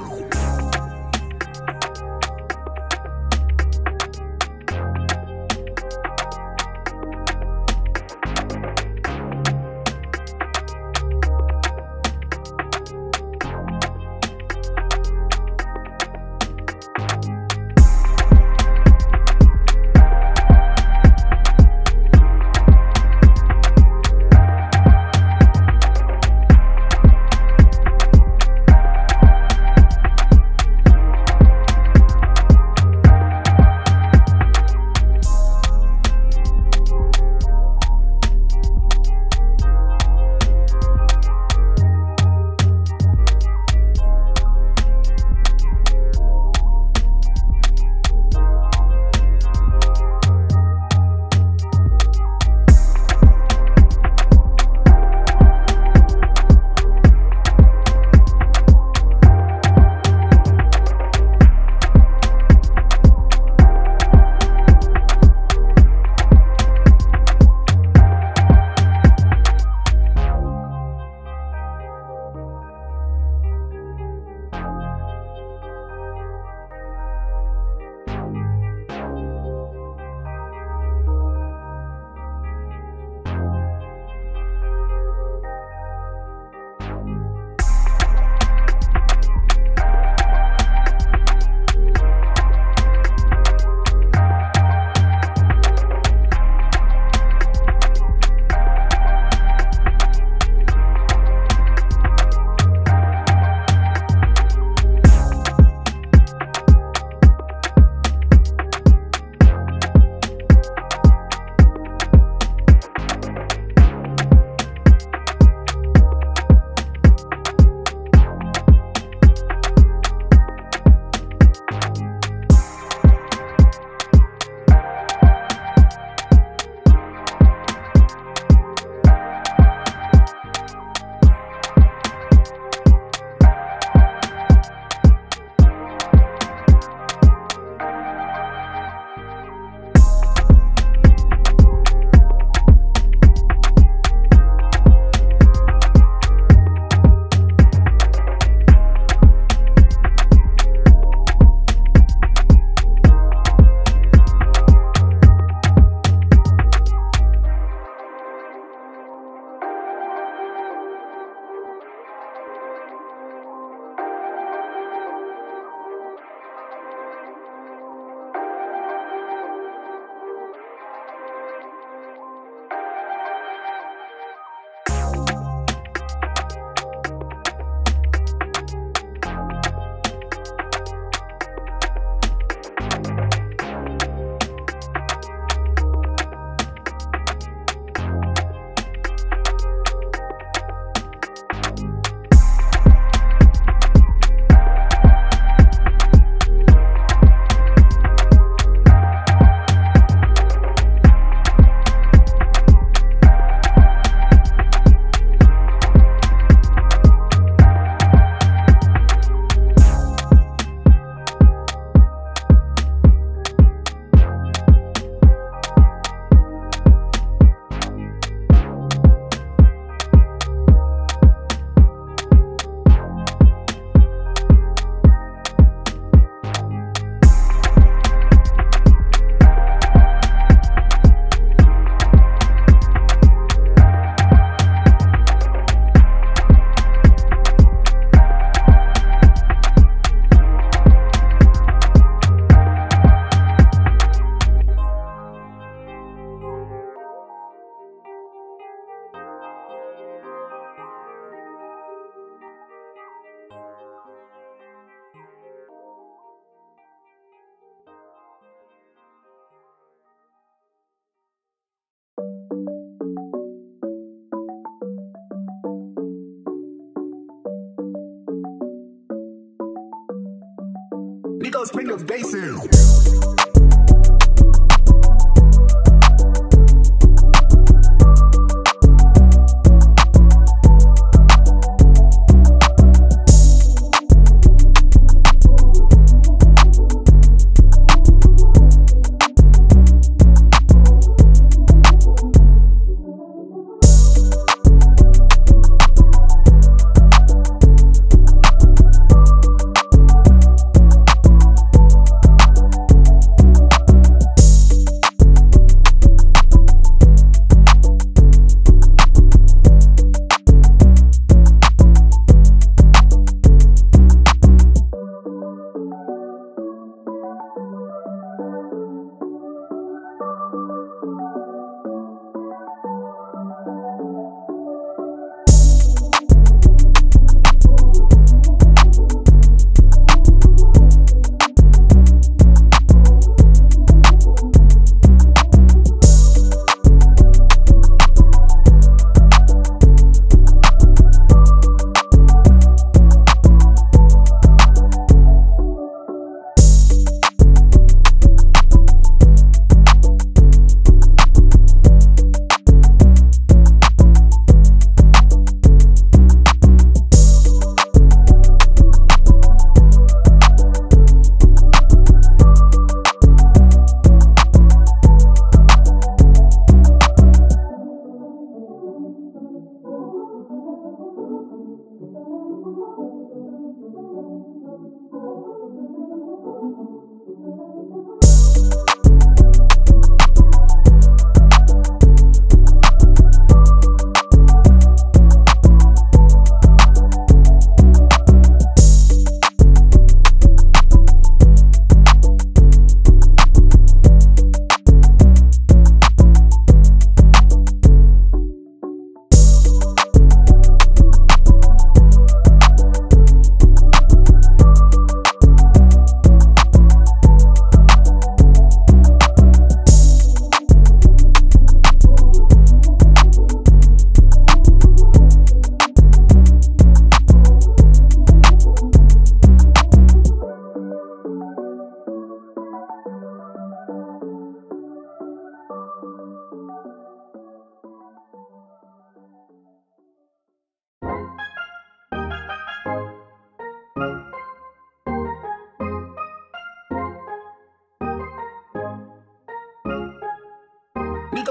Migos Penrith Basin.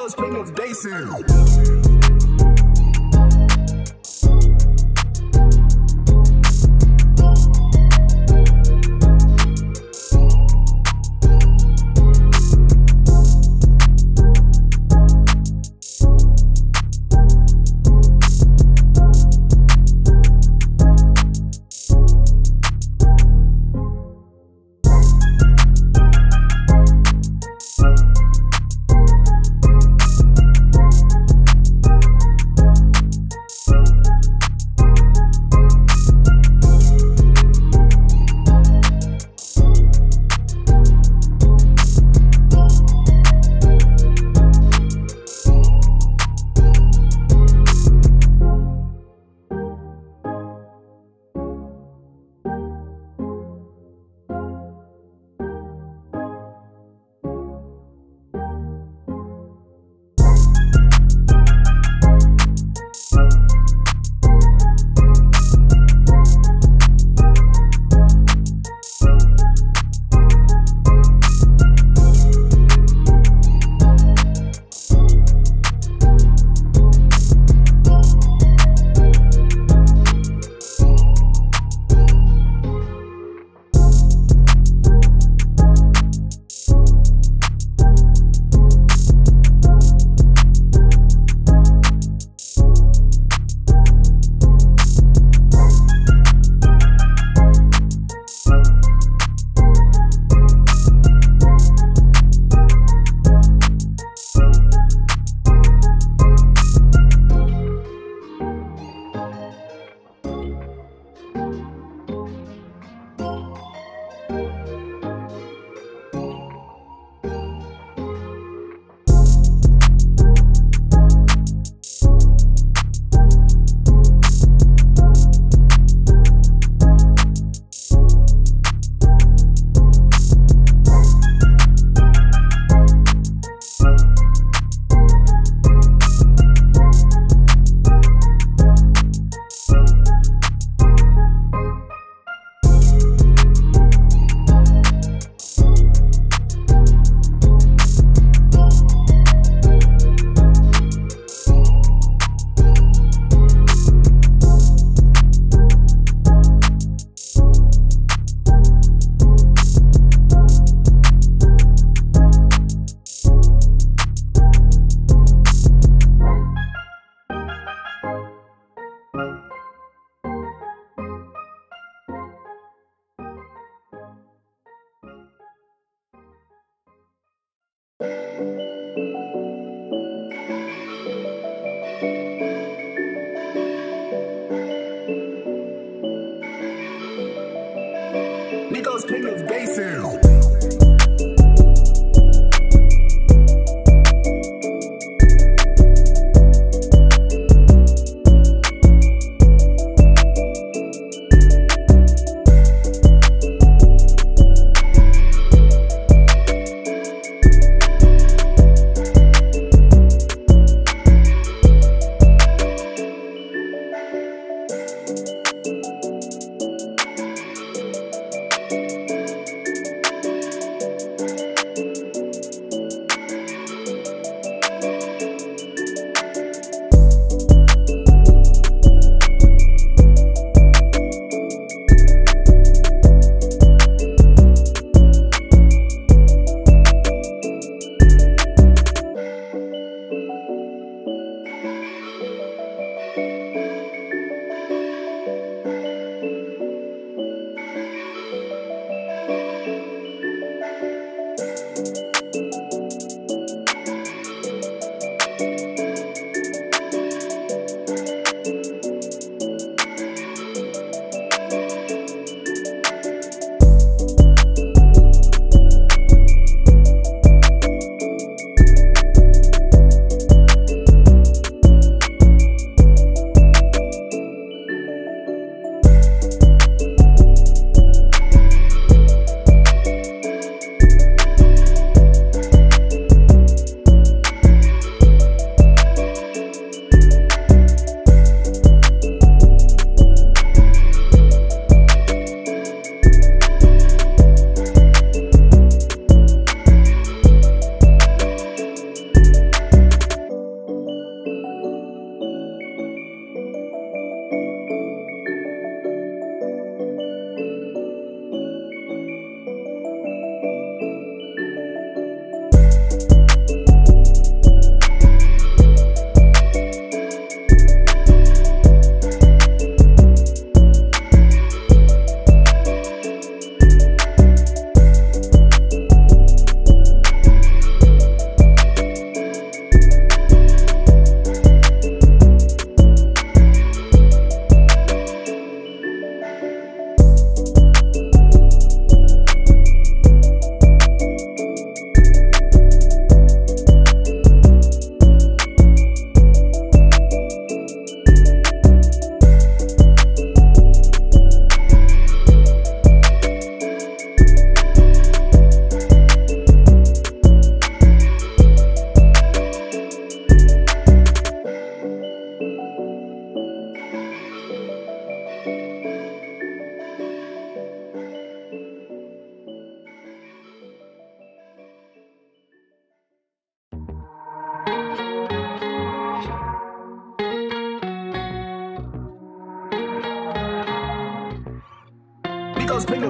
let's bring the bass in.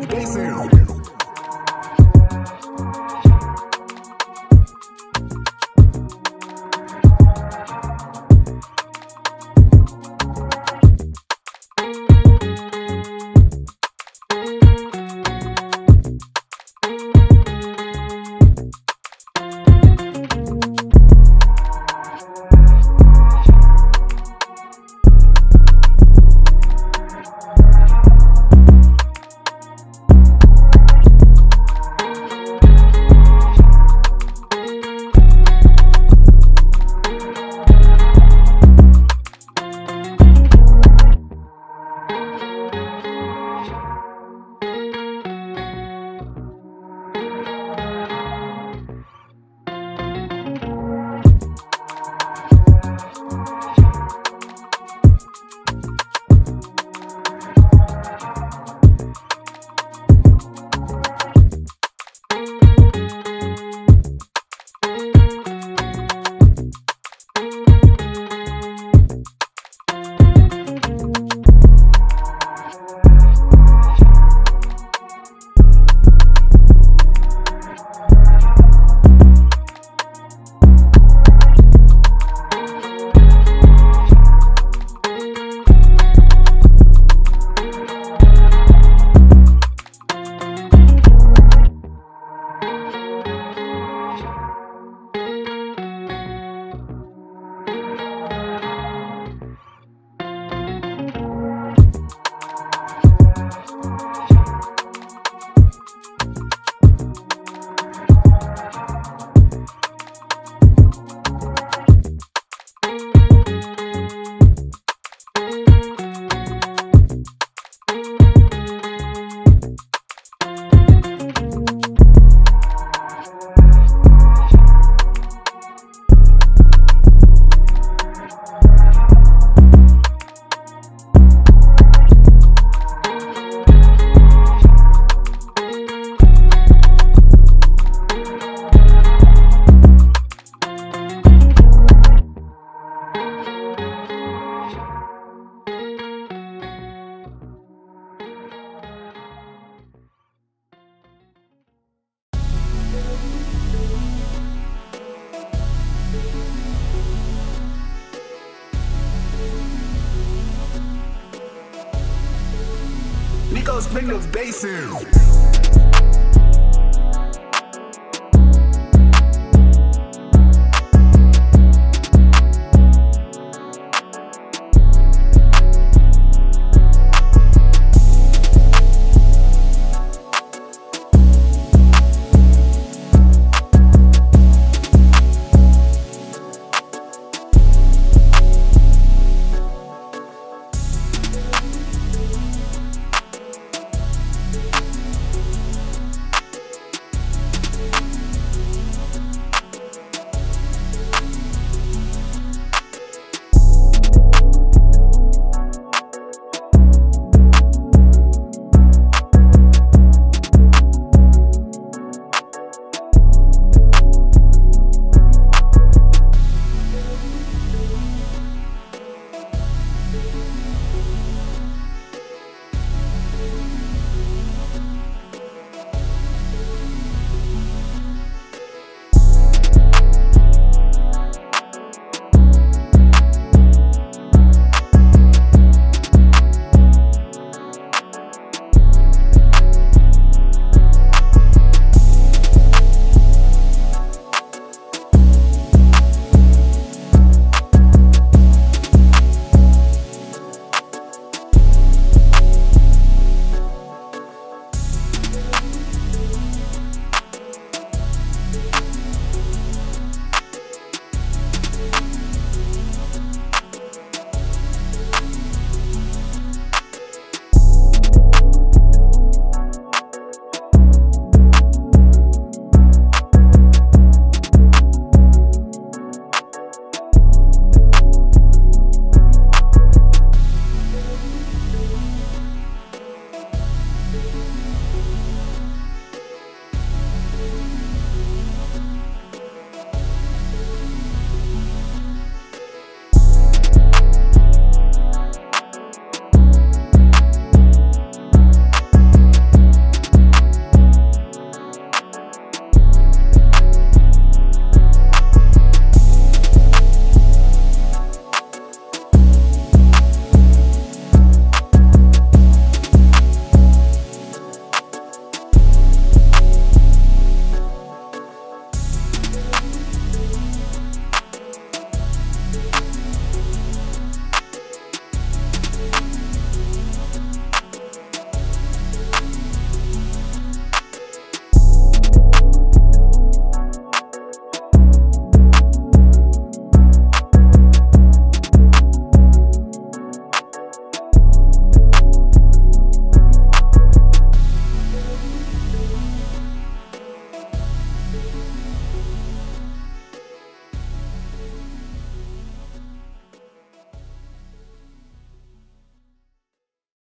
Get him. Bring those bass in.